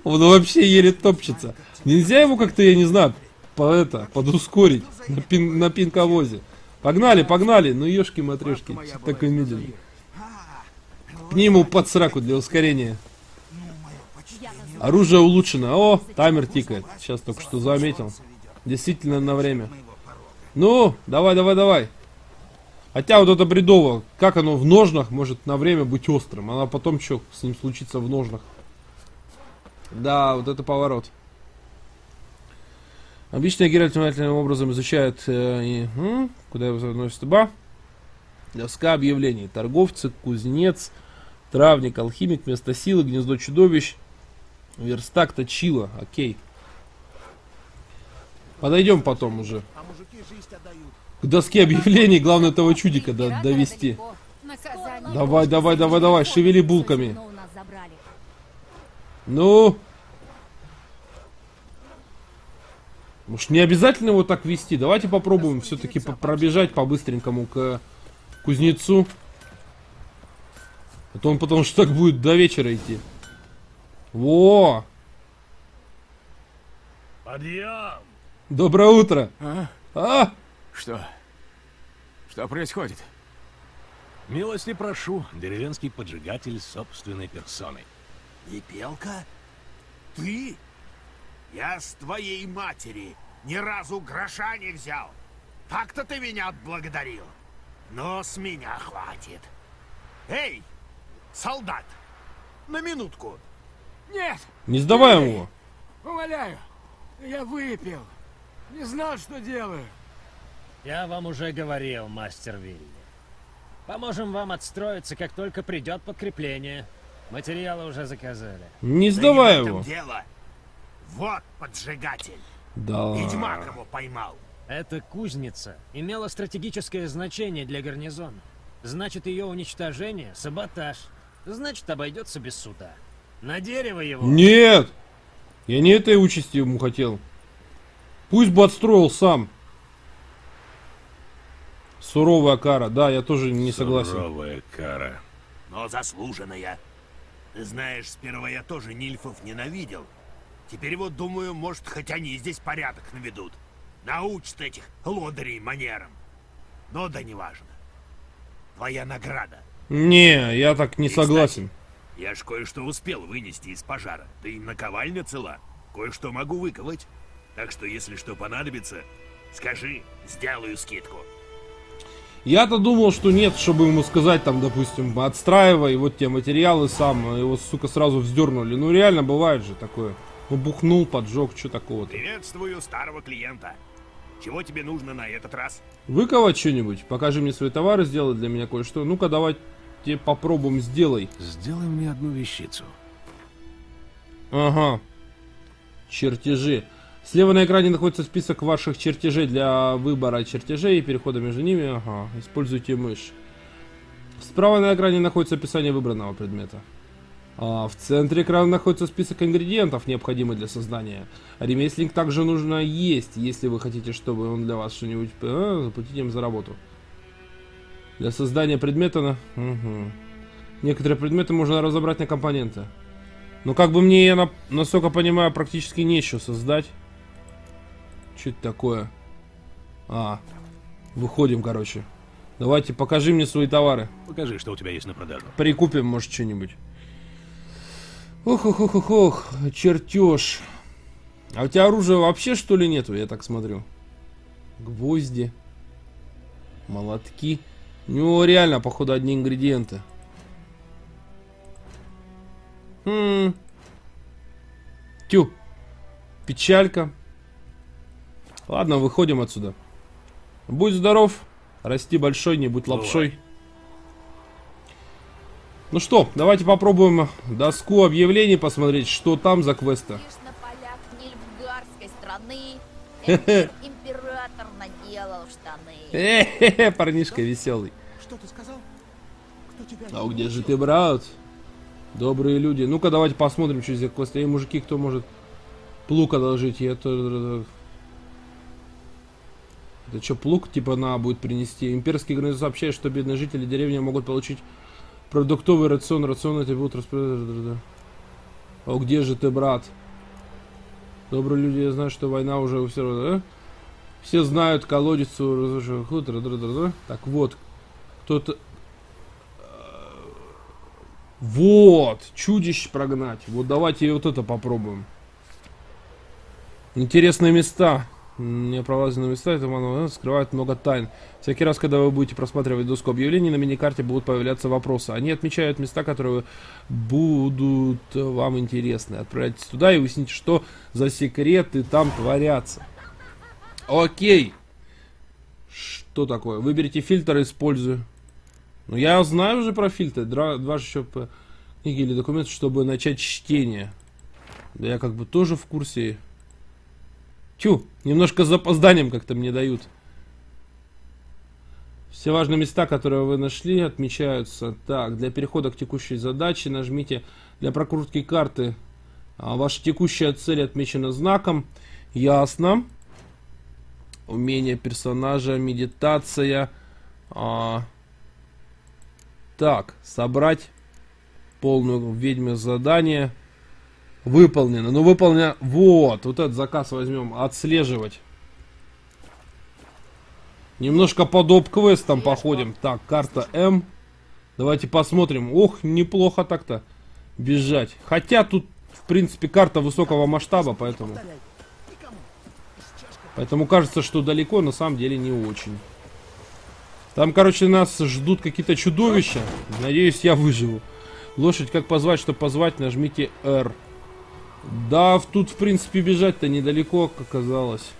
Он вообще еле топчется. Нельзя его как-то, я не знаю, по это, подускорить на, пин, на пинковозе. Погнали, погнали. Ну, ешки-матрешки. Так и медленно. К нему под сраку для ускорения. Оружие улучшено. О, таймер тикает. Сейчас только что заметил. Действительно на время. Ну, давай, давай, давай. Хотя вот это бредово. Как оно в ножнах может на время быть острым? А потом что с ним случится в ножнах? Да, вот это поворот. Обычно Геральт внимательным образом изучает... Э, и, м? Куда его заносит ба? Доска объявлений. Торговцы, кузнец, травник, алхимик, место силы, гнездо чудовищ... Верстак точила, окей. Подойдем потом уже. К доске объявлений, главное того чудика до довести. Давай, давай, давай, давай, шевели булками. Ну. Может, не обязательно его так вести. Давайте попробуем все-таки пробежать по-быстренькому к кузнецу. А то он потому что так будет до вечера идти. Во! Подъем! Доброе утро! А? А? Что? Что происходит? Милости прошу, деревенский поджигатель собственной персоной. Пепелка? Ты? Я с твоей матери ни разу гроша не взял. Так-то ты меня отблагодарил. Но с меня хватит. Эй, солдат, на минутку. Нет! Не сдавай его! Умоляю! Я выпил! Не знал, что делаю! Я вам уже говорил, мастер Вилли. Поможем вам отстроиться, как только придет подкрепление. Материалы уже заказали. Не сдавай да не его! Дело. Вот поджигатель! Да. Ведьмак его поймал! Эта кузница имела стратегическое значение для гарнизона. Значит, ее уничтожение — саботаж. Значит, обойдется без суда. На дерево его. Нет! Я не этой участи ему хотел. Пусть бы отстроил сам. Суровая кара. Да, я тоже не согласен. Суровая кара. Но заслуженная. Ты знаешь, сперва я тоже нильфов ненавидел. Теперь вот думаю, может, хоть они здесь порядок наведут. Научат этих лодырей манерам. Но да не важно. Твоя награда. Не, я так не И, согласен. Кстати, я ж кое-что успел вынести из пожара. Да и наковальня цела. Кое-что могу выковать. Так что, если что понадобится, скажи, сделаю скидку. Я-то думал, что нет, чтобы ему сказать, там, допустим, отстраивай, вот те материалы сам. Его, сука, сразу вздернули. Ну, реально, бывает же такое. Ну, бухнул, поджег, что такого-то. Приветствую старого клиента. Чего тебе нужно на этот раз? Выковать что-нибудь. Покажи мне свои товары, сделай для меня кое-что. Ну-ка, давай... Тебе попробуем сделай. Сделай мне одну вещицу. Ага. Чертежи. Слева на экране находится список ваших чертежей для выбора чертежей и перехода между ними. Ага. Используйте мышь. Справа на экране находится описание выбранного предмета. А в центре экрана находится список ингредиентов, необходимых для создания. Ремесленник также нужно есть, если вы хотите, чтобы он для вас что-нибудь... А, заплатите им за работу. Для создания предмета... Угу. Некоторые предметы можно разобрать на компоненты. Но как бы мне, я, насколько понимаю, практически нечего создать. Что это такое? А, выходим, короче. Давайте, покажи мне свои товары. Покажи, что у тебя есть на продажу. Прикупим, может, что-нибудь. Ох-ох-ох-ох, чертеж. А у тебя оружия вообще, что ли, нету? Я так смотрю. Гвозди. Молотки. У него реально, походу, одни ингредиенты. Хм. Тю. Печалька. Ладно, выходим отсюда. Будь здоров. Расти большой, не будь лапшой. Давай. Ну что, давайте попробуем доску объявлений посмотреть, что там за квесты. Император наделал штаны. Парнишка веселый. Что ты сказал? Кто тебя... А где же ты, брат? Добрые люди. Ну-ка, давайте посмотрим, что здесь квесты. Эй, мужики, кто может плуг одолжить? Я тоже... Это что, плуг типа на будет принести? Имперский гранит сообщает, что бедные жители деревни могут получить продуктовый рацион. Рацион эти будут распространяться. О, где же ты, брат? Добрые люди, я знаю, что война уже у всего, да? Все знают колодец. Так вот, кто-то... Вот, чудищ прогнать. Вот давайте и вот это попробуем. Интересные места. Непролазные места, это оно скрывает много тайн. Всякий раз, когда вы будете просматривать доску объявлений, на миникарте будут появляться вопросы. Они отмечают места, которые будут вам интересны. Отправляйтесь туда и выясните, что за секреты там творятся. Окей. Что такое? Выберите фильтр и использую. Ну, я знаю уже про фильтр. Два же еще по книге или документу, чтобы начать чтение. Да я как бы тоже в курсе... Тю, немножко с запозданием как-то мне дают. Все важные места, которые вы нашли, отмечаются. Так, для перехода к текущей задаче нажмите для прокрутки карты. А ваша текущая цель отмечена знаком. Ясно. Умение персонажа, медитация. А... Так, собрать полную ведьму задание. Выполнено. Ну, выполнено. Вот. Вот этот заказ возьмем. Отслеживать. Немножко по доп-квестам походим. Так, карта М. Давайте посмотрим. Ох, неплохо так-то бежать. Хотя тут, в принципе, карта высокого масштаба, поэтому... Поэтому кажется, что далеко, на самом деле, не очень. Там, короче, нас ждут какие-то чудовища. Надеюсь, я выживу. Лошадь как позвать, чтобы позвать, нажмите Р. Да, тут, в принципе, бежать-то недалеко, как оказалось.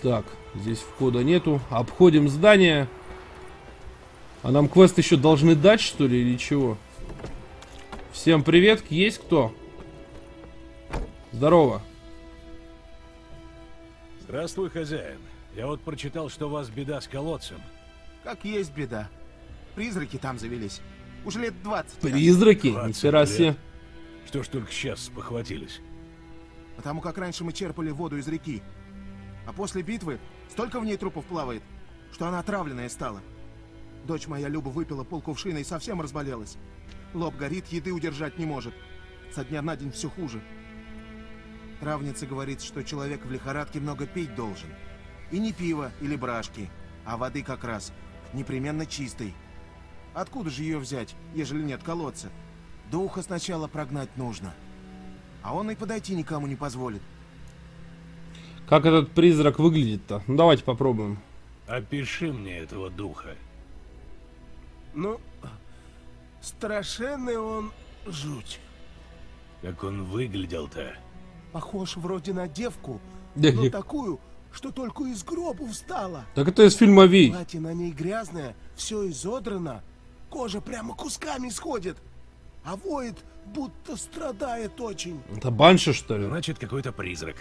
Так, здесь входа нету. Обходим здание. А нам квест еще должны дать, что ли, или чего? Всем привет, есть кто? Здорово. Здравствуй, хозяин. Я вот прочитал, что у вас беда с колодцем. Как есть беда. Призраки там завелись. Уже лет двадцать. Призраки? Нифига себе. Что ж только сейчас похватились? Потому как раньше мы черпали воду из реки, а после битвы столько в ней трупов плавает, что она отравленная стала. Дочь моя Люба выпила полкувшина и совсем разболелась. Лоб горит, еды удержать не может. Со дня на день все хуже. Травница говорит, что человек в лихорадке много пить должен. И не пива или брашки, а воды как раз. Непременно чистой. Откуда же ее взять, ежели нет колодца? Духа сначала прогнать нужно. А он и подойти никому не позволит. Как этот призрак выглядит-то? Ну, давайте попробуем. Опиши мне этого духа. Ну, страшенный он жуть. Как он выглядел-то? Похож вроде на девку, но такую, что только из гроба встала. Так это из фильма «Ви». Платье на ней грязное, все изодрано, кожа прямо кусками сходит. А воет, будто страдает очень. Это банша, что ли? Значит, какой-то призрак.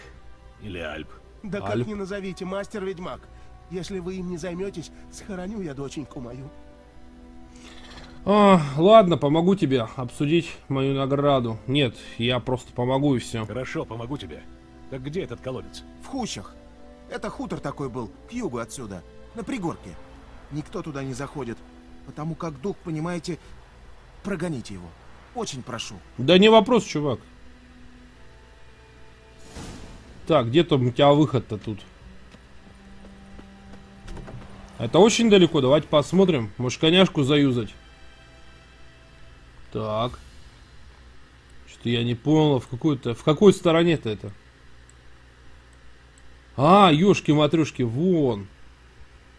Или альп. Да альп. Как ни назовите, мастер-ведьмак. Если вы им не займетесь, схороню я доченьку мою. А, ладно, помогу тебе обсудить мою награду. Нет, я просто помогу и все. Хорошо, помогу тебе. Так где этот колодец? В хущах. Это хутор такой был, к югу отсюда, на пригорке. Никто туда не заходит, потому как дух, понимаете, прогоните его. Очень прошу. Да не вопрос, чувак. Так, где там у тебя выход-то тут? Это очень далеко, давайте посмотрим. Может, коняшку заюзать? Так. Что-то я не понял, в какой-то... В какой стороне-то это? А, ёшки-матрёшки, вон.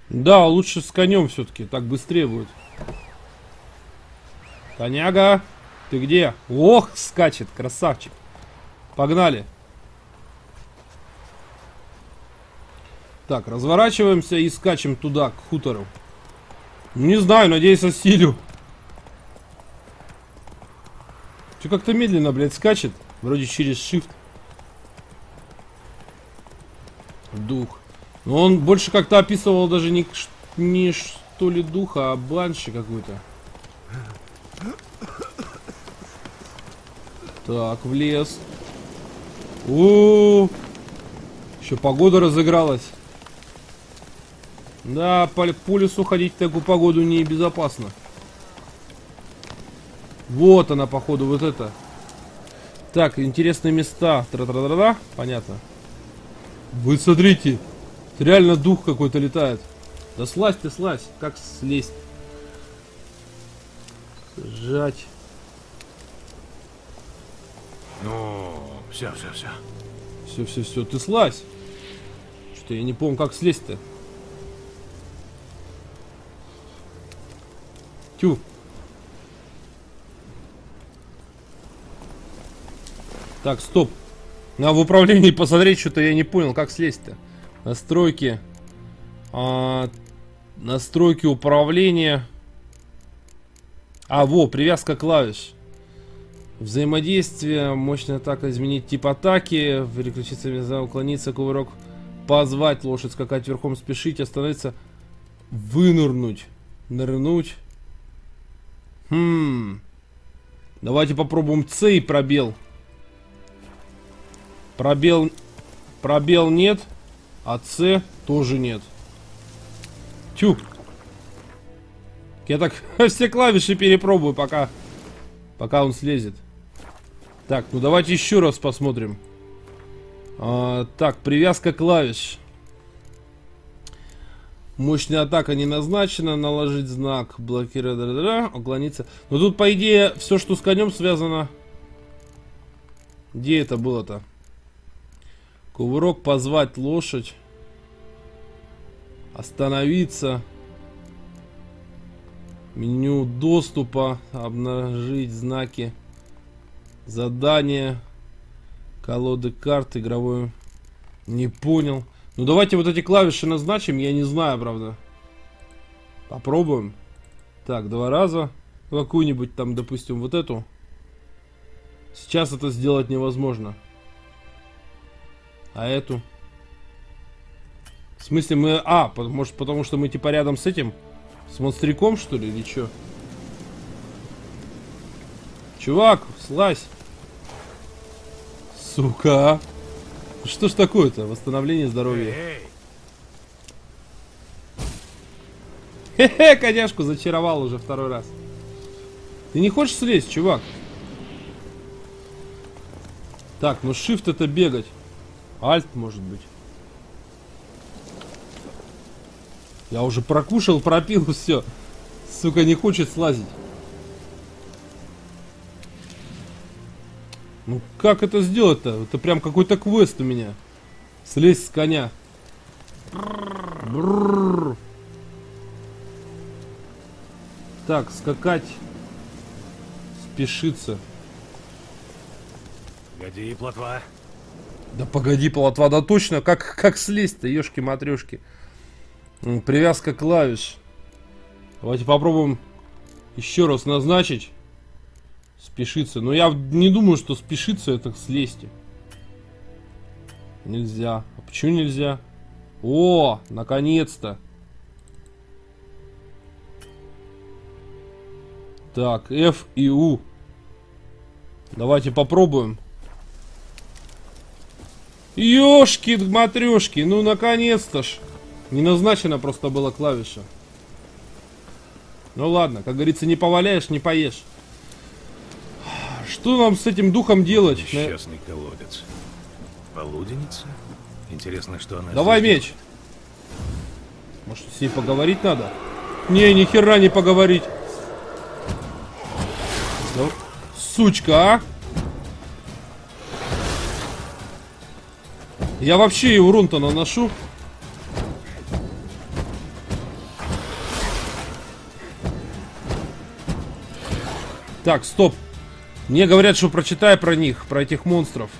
Да, лучше с конем все-таки, так быстрее будет. Коняга, ты где? Ох, скачет, красавчик. Погнали. Так, разворачиваемся и скачем туда, к хутору. Не знаю, надеюсь, осилю. Че как-то медленно, блядь, скачет. Вроде через shift. Дух. Но он больше как-то описывал даже не, не что ли духа, а банши какой-то. Так, в лес. У-у-у. Еще погода разыгралась. Да, по, по лесу ходить в такую погоду небезопасно. Вот она, походу, вот это. Так, интересные места. Тра-тра-тра-тра. Понятно. Вы смотрите. Реально дух какой-то летает. Да слазь ты, слазь. Как слезть? Сжать. Ну, все, все, все. Все, все, все. Ты слазь. Что-то я не помню, как слезть-то. Тю. Так, стоп. Надо в управлении посмотреть, что-то я не понял, как слезть-то. Настройки. А, настройки управления. А, во, привязка клавиш. Взаимодействие. Мощная атака. Изменить тип атаки. Переключиться, внезапно уклониться, кувырок. Позвать лошадь, скакать верхом, спешить, остановиться. Вынырнуть. Нырнуть. Хм. Давайте попробуем С и пробел. Пробел. Пробел нет. А С тоже нет. Тю. Я так все клавиши перепробую, пока, пока он слезет. Так, ну давайте еще раз посмотрим. А, так, привязка клавиш. Мощная атака не назначена. Наложить знак. Блокировать. Уклониться. Но тут, по идее, все, что с конем связано. Где это было-то? Кувырок, позвать лошадь, остановиться, меню доступа, обнажить знаки, задания, колоды карт, игровую, не понял. Ну давайте вот эти клавиши назначим, я не знаю, правда. Попробуем. Так, два раза, какую-нибудь там, допустим, вот эту. Сейчас это сделать невозможно. А эту? В смысле мы... А, может потому что мы типа рядом с этим? С монстриком что ли или чё? Чувак, слазь! Сука! Что ж такое-то? Восстановление здоровья. Хе-хе, коняшку зачаровал уже второй раз. Ты не хочешь слезть, чувак? Так, ну shift это бегать. Альт, может быть. Я уже прокушал, пропил, все. Сука, не хочет слазить. Ну как это сделать-то? Это прям какой-то квест у меня. Слезь с коня. Брррррр. Так, скакать. Спешиться. Годи, плотва. Да погоди, полотва, да точно, как, как слезть-то, ёшки-матрёшки. Привязка клавиш. Давайте попробуем еще раз назначить. Спешиться. Но я не думаю, что спешиться это слезть. Нельзя. А почему нельзя? О, наконец-то. Так, F и U. Давайте попробуем. Ёшки-матрёшки, ну наконец-то ж. Не назначена просто была клавиша. Ну ладно, как говорится, не поваляешь, не поешь. Что нам с этим духом делать? Несчастный колодец. Полуденница? Интересно, что она... Давай здесь... меч! Может, с ней поговорить надо? Не, ни хера не поговорить. Сучка, а! Я вообще и урон-то наношу. Так, стоп. Мне говорят, что прочитай про них, про этих монстров.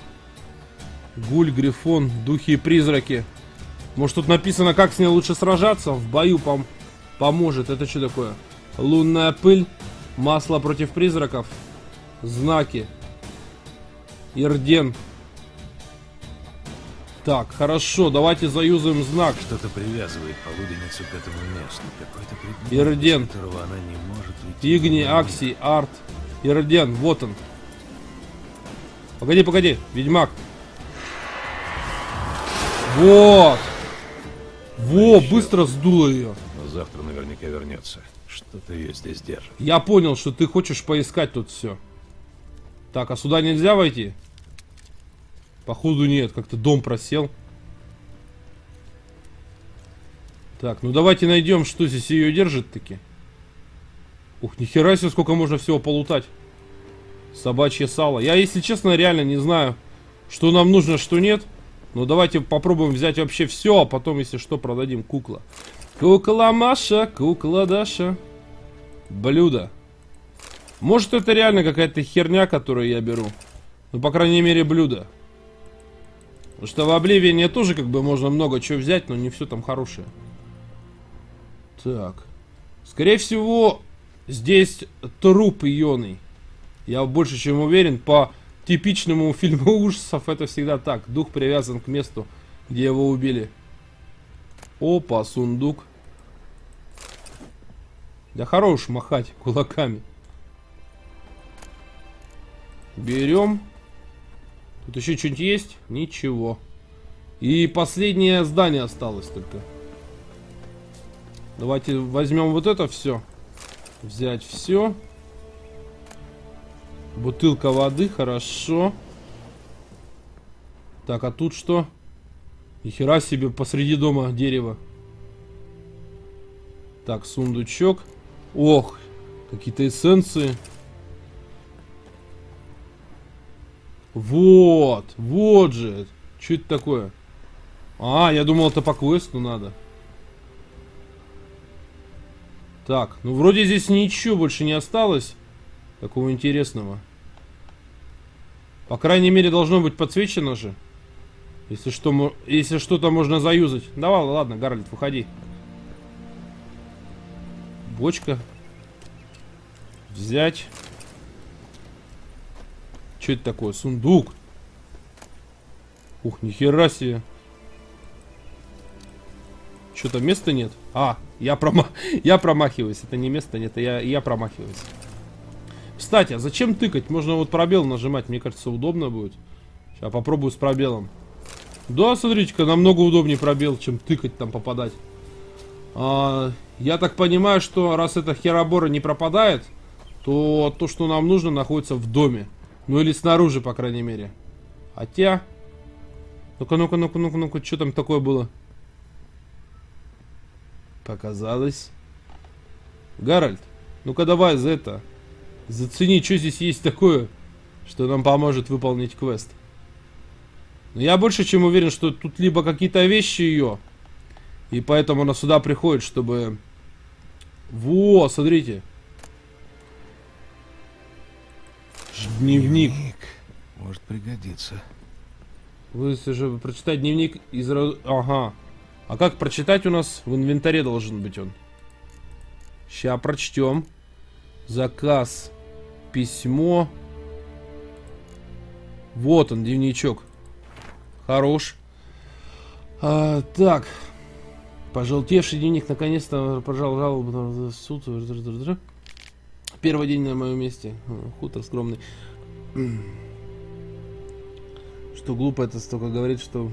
Гуль, грифон, духи и призраки. Может, тут написано, как с ней лучше сражаться? В бою пом поможет. Это что такое? Лунная пыль, масло против призраков, знаки, ирден. Так, хорошо, давайте заюзаем знак. Что-то привязывает полуденницу к этому месту. Какой-то предмет, ирден, из которого она не может уйти. Игни, акси, арт, ирден, вот он. Погоди, погоди, ведьмак. Вот. Во, еще... быстро сдуло ее. Но завтра наверняка вернется. Что-то ее здесь держит. Я понял, что ты хочешь поискать тут все. Так, а сюда нельзя войти? Походу нет, как-то дом просел. Так, ну давайте найдем, что здесь ее держит таки. Ух, нихера себе, сколько можно всего полутать. Собачье сало. Я, если честно, реально не знаю, что нам нужно, что нет. Но давайте попробуем взять вообще все, а потом, если что, продадим. Кукла. Кукла Маша, кукла Даша. Блюдо. Может, это реально какая-то херня, которую я беру. Ну, по крайней мере, блюдо. Потому что в Обливине тоже как бы можно много чего взять, но не все там хорошее. Так. Скорее всего, здесь труп ионный. Я больше чем уверен, по типичному фильму ужасов это всегда так. Дух привязан к месту, где его убили. Опа, сундук. Да хорош махать кулаками. Берем. Тут еще что-нибудь есть? Ничего. И последнее здание осталось только. Давайте возьмем вот это все. Взять все. Бутылка воды, хорошо. Так, а тут что? Нихера себе, посреди дома дерево. Так, сундучок. Ох, какие-то эссенции. Вот, вот же. Что это такое? А, я думал, это по квесту надо. Так, ну вроде здесь ничего больше не осталось такого интересного. По крайней мере, должно быть подсвечено же. Если что, если что-то можно заюзать. Давай, ладно, Гарлит, выходи. Бочка. Взять. Что это такое? Сундук. Ух, нихера себе. Что-то места нет. А, я, прома... я промахиваюсь. Это не место нет, а я, я промахиваюсь. Кстати, а зачем тыкать? Можно вот пробел нажимать. Мне кажется, удобно будет. Сейчас попробую с пробелом. Да, смотрите-ка, намного удобнее пробел, чем тыкать там попадать. А, я так понимаю, что раз эта херобора не пропадает, то то, что нам нужно, находится в доме. Ну или снаружи, по крайней мере. Хотя... Ну-ка, ну-ка, ну-ка, ну-ка, ну-ка, что там такое было? Показалось. Геральт, ну-ка давай за это. Зацени, что здесь есть такое, что нам поможет выполнить квест. Но я больше чем уверен, что тут либо какие-то вещи ее, и поэтому она сюда приходит, чтобы... Во, смотрите. Дневник. Дневник. Может пригодиться. Вы же прочитать дневник из... Ага. А как прочитать у нас? В инвентаре должен быть он. Сейчас прочтем. Заказ. Письмо. Вот он, дневничок. Хорош. А, так. Пожелтевший дневник наконец-то пожал жалобу в суд. Первый день на моем месте. Хутор скромный. Что глупо это столько говорит, что...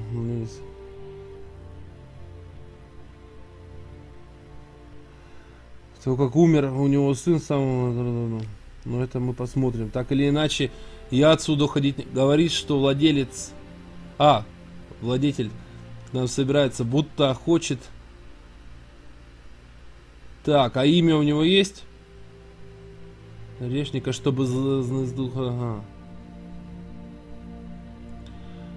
То, как умер у него сын сам... Но это мы посмотрим. Так или иначе, я отсюда ходить... Говорит, что владелец... А, Владетель к нам собирается, будто хочет. Так, а имя у него есть? Решника, чтобы с духа. Ага.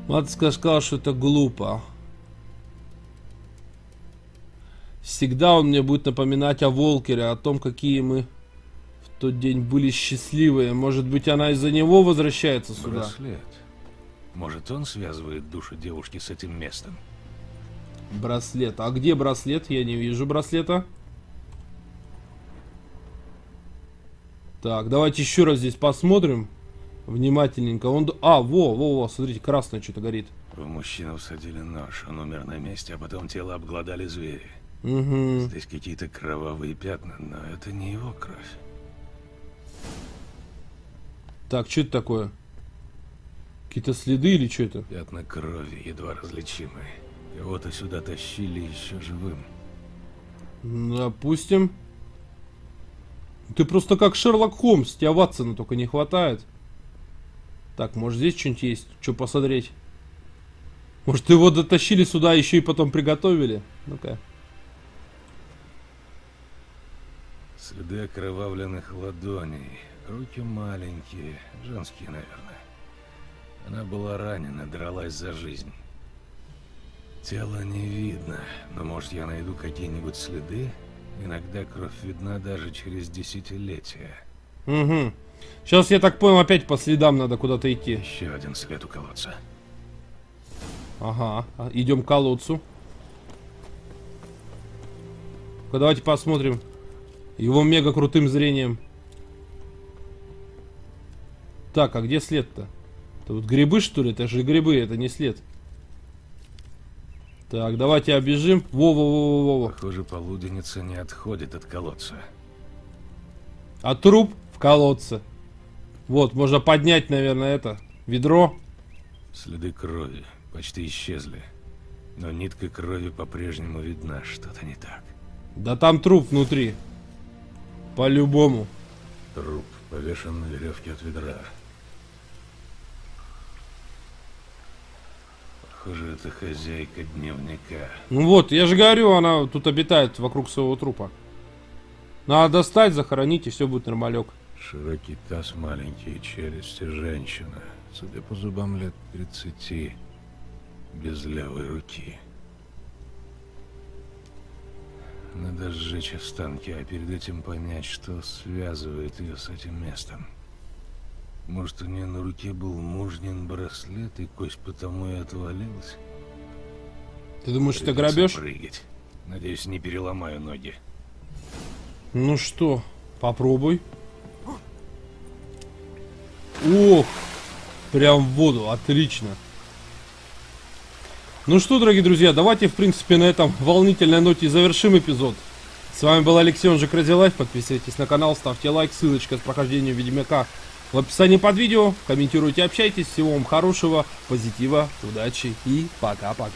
Матушка сказала, что это глупо. Всегда он мне будет напоминать о Волкере, о том, какие мы в тот день были счастливые. Может быть, она из-за него возвращается сюда? Браслет. Может, он связывает душу девушки с этим местом? Браслет. А где браслет? Я не вижу браслета. Так, давайте еще раз здесь посмотрим. Внимательненько. Он... А, во, во, во, смотрите, красное что-то горит. В мужчину всадили нож, он умер на месте, а потом тело обглодали звери. Угу. Здесь какие-то кровавые пятна, но это не его кровь. Так, что это такое? Какие-то следы или что это? Пятна крови, едва различимые. Кого-то сюда тащили еще живым. Допустим. Ты просто как Шерлок Холмс, тебя Ватсона только не хватает. Так, может здесь что-нибудь есть, что посмотреть? Может его дотащили сюда еще и потом приготовили? Ну-ка. Следы окровавленных ладоней, руки маленькие, женские, наверное. Она была ранена, дралась за жизнь. Тело не видно, но может я найду какие-нибудь следы? Иногда кровь видна даже через десятилетия. Угу. Сейчас, я так понял, опять по следам надо куда-то идти. Еще один след у колодца. Ага, идем к колодцу. Давайте посмотрим его мега крутым зрением. Так, а где след-то? Это вот грибы, что ли? Это же грибы, это не след. Так, давайте обежим. Во-во-во-во-во. Похоже, полуденница не отходит от колодца. А труп в колодце. Вот, можно поднять, наверное, это ведро. Следы крови почти исчезли. Но нитка крови по-прежнему видна. Что-то не так. Да там труп внутри. По-любому. Труп повешен на веревке от ведра. Похоже, это хозяйка дневника. Ну вот, я же говорю, она тут обитает вокруг своего трупа. Надо достать, захоронить, и все будет нормалек. Широкий таз, маленькие челюсти, женщина. Судя по зубам, лет тридцати. Без левой руки. Надо сжечь останки, а перед этим понять, что связывает ее с этим местом. Может, у нее на руке был мужнин браслет, и кость потому и отвалилась? Ты думаешь, это грабеж? Прыгать. Надеюсь, не переломаю ноги. Ну что, попробуй. Ох, прям в воду, отлично. Ну что, дорогие друзья, давайте, в принципе, на этом волнительной ноте завершим эпизод. С вами был Алексей, он же Crazy Life. Подписывайтесь на канал, ставьте лайк, ссылочка с прохождением Ведьмака в описании под видео. Комментируйте, общайтесь. Всего вам хорошего, позитива, удачи и пока-пока.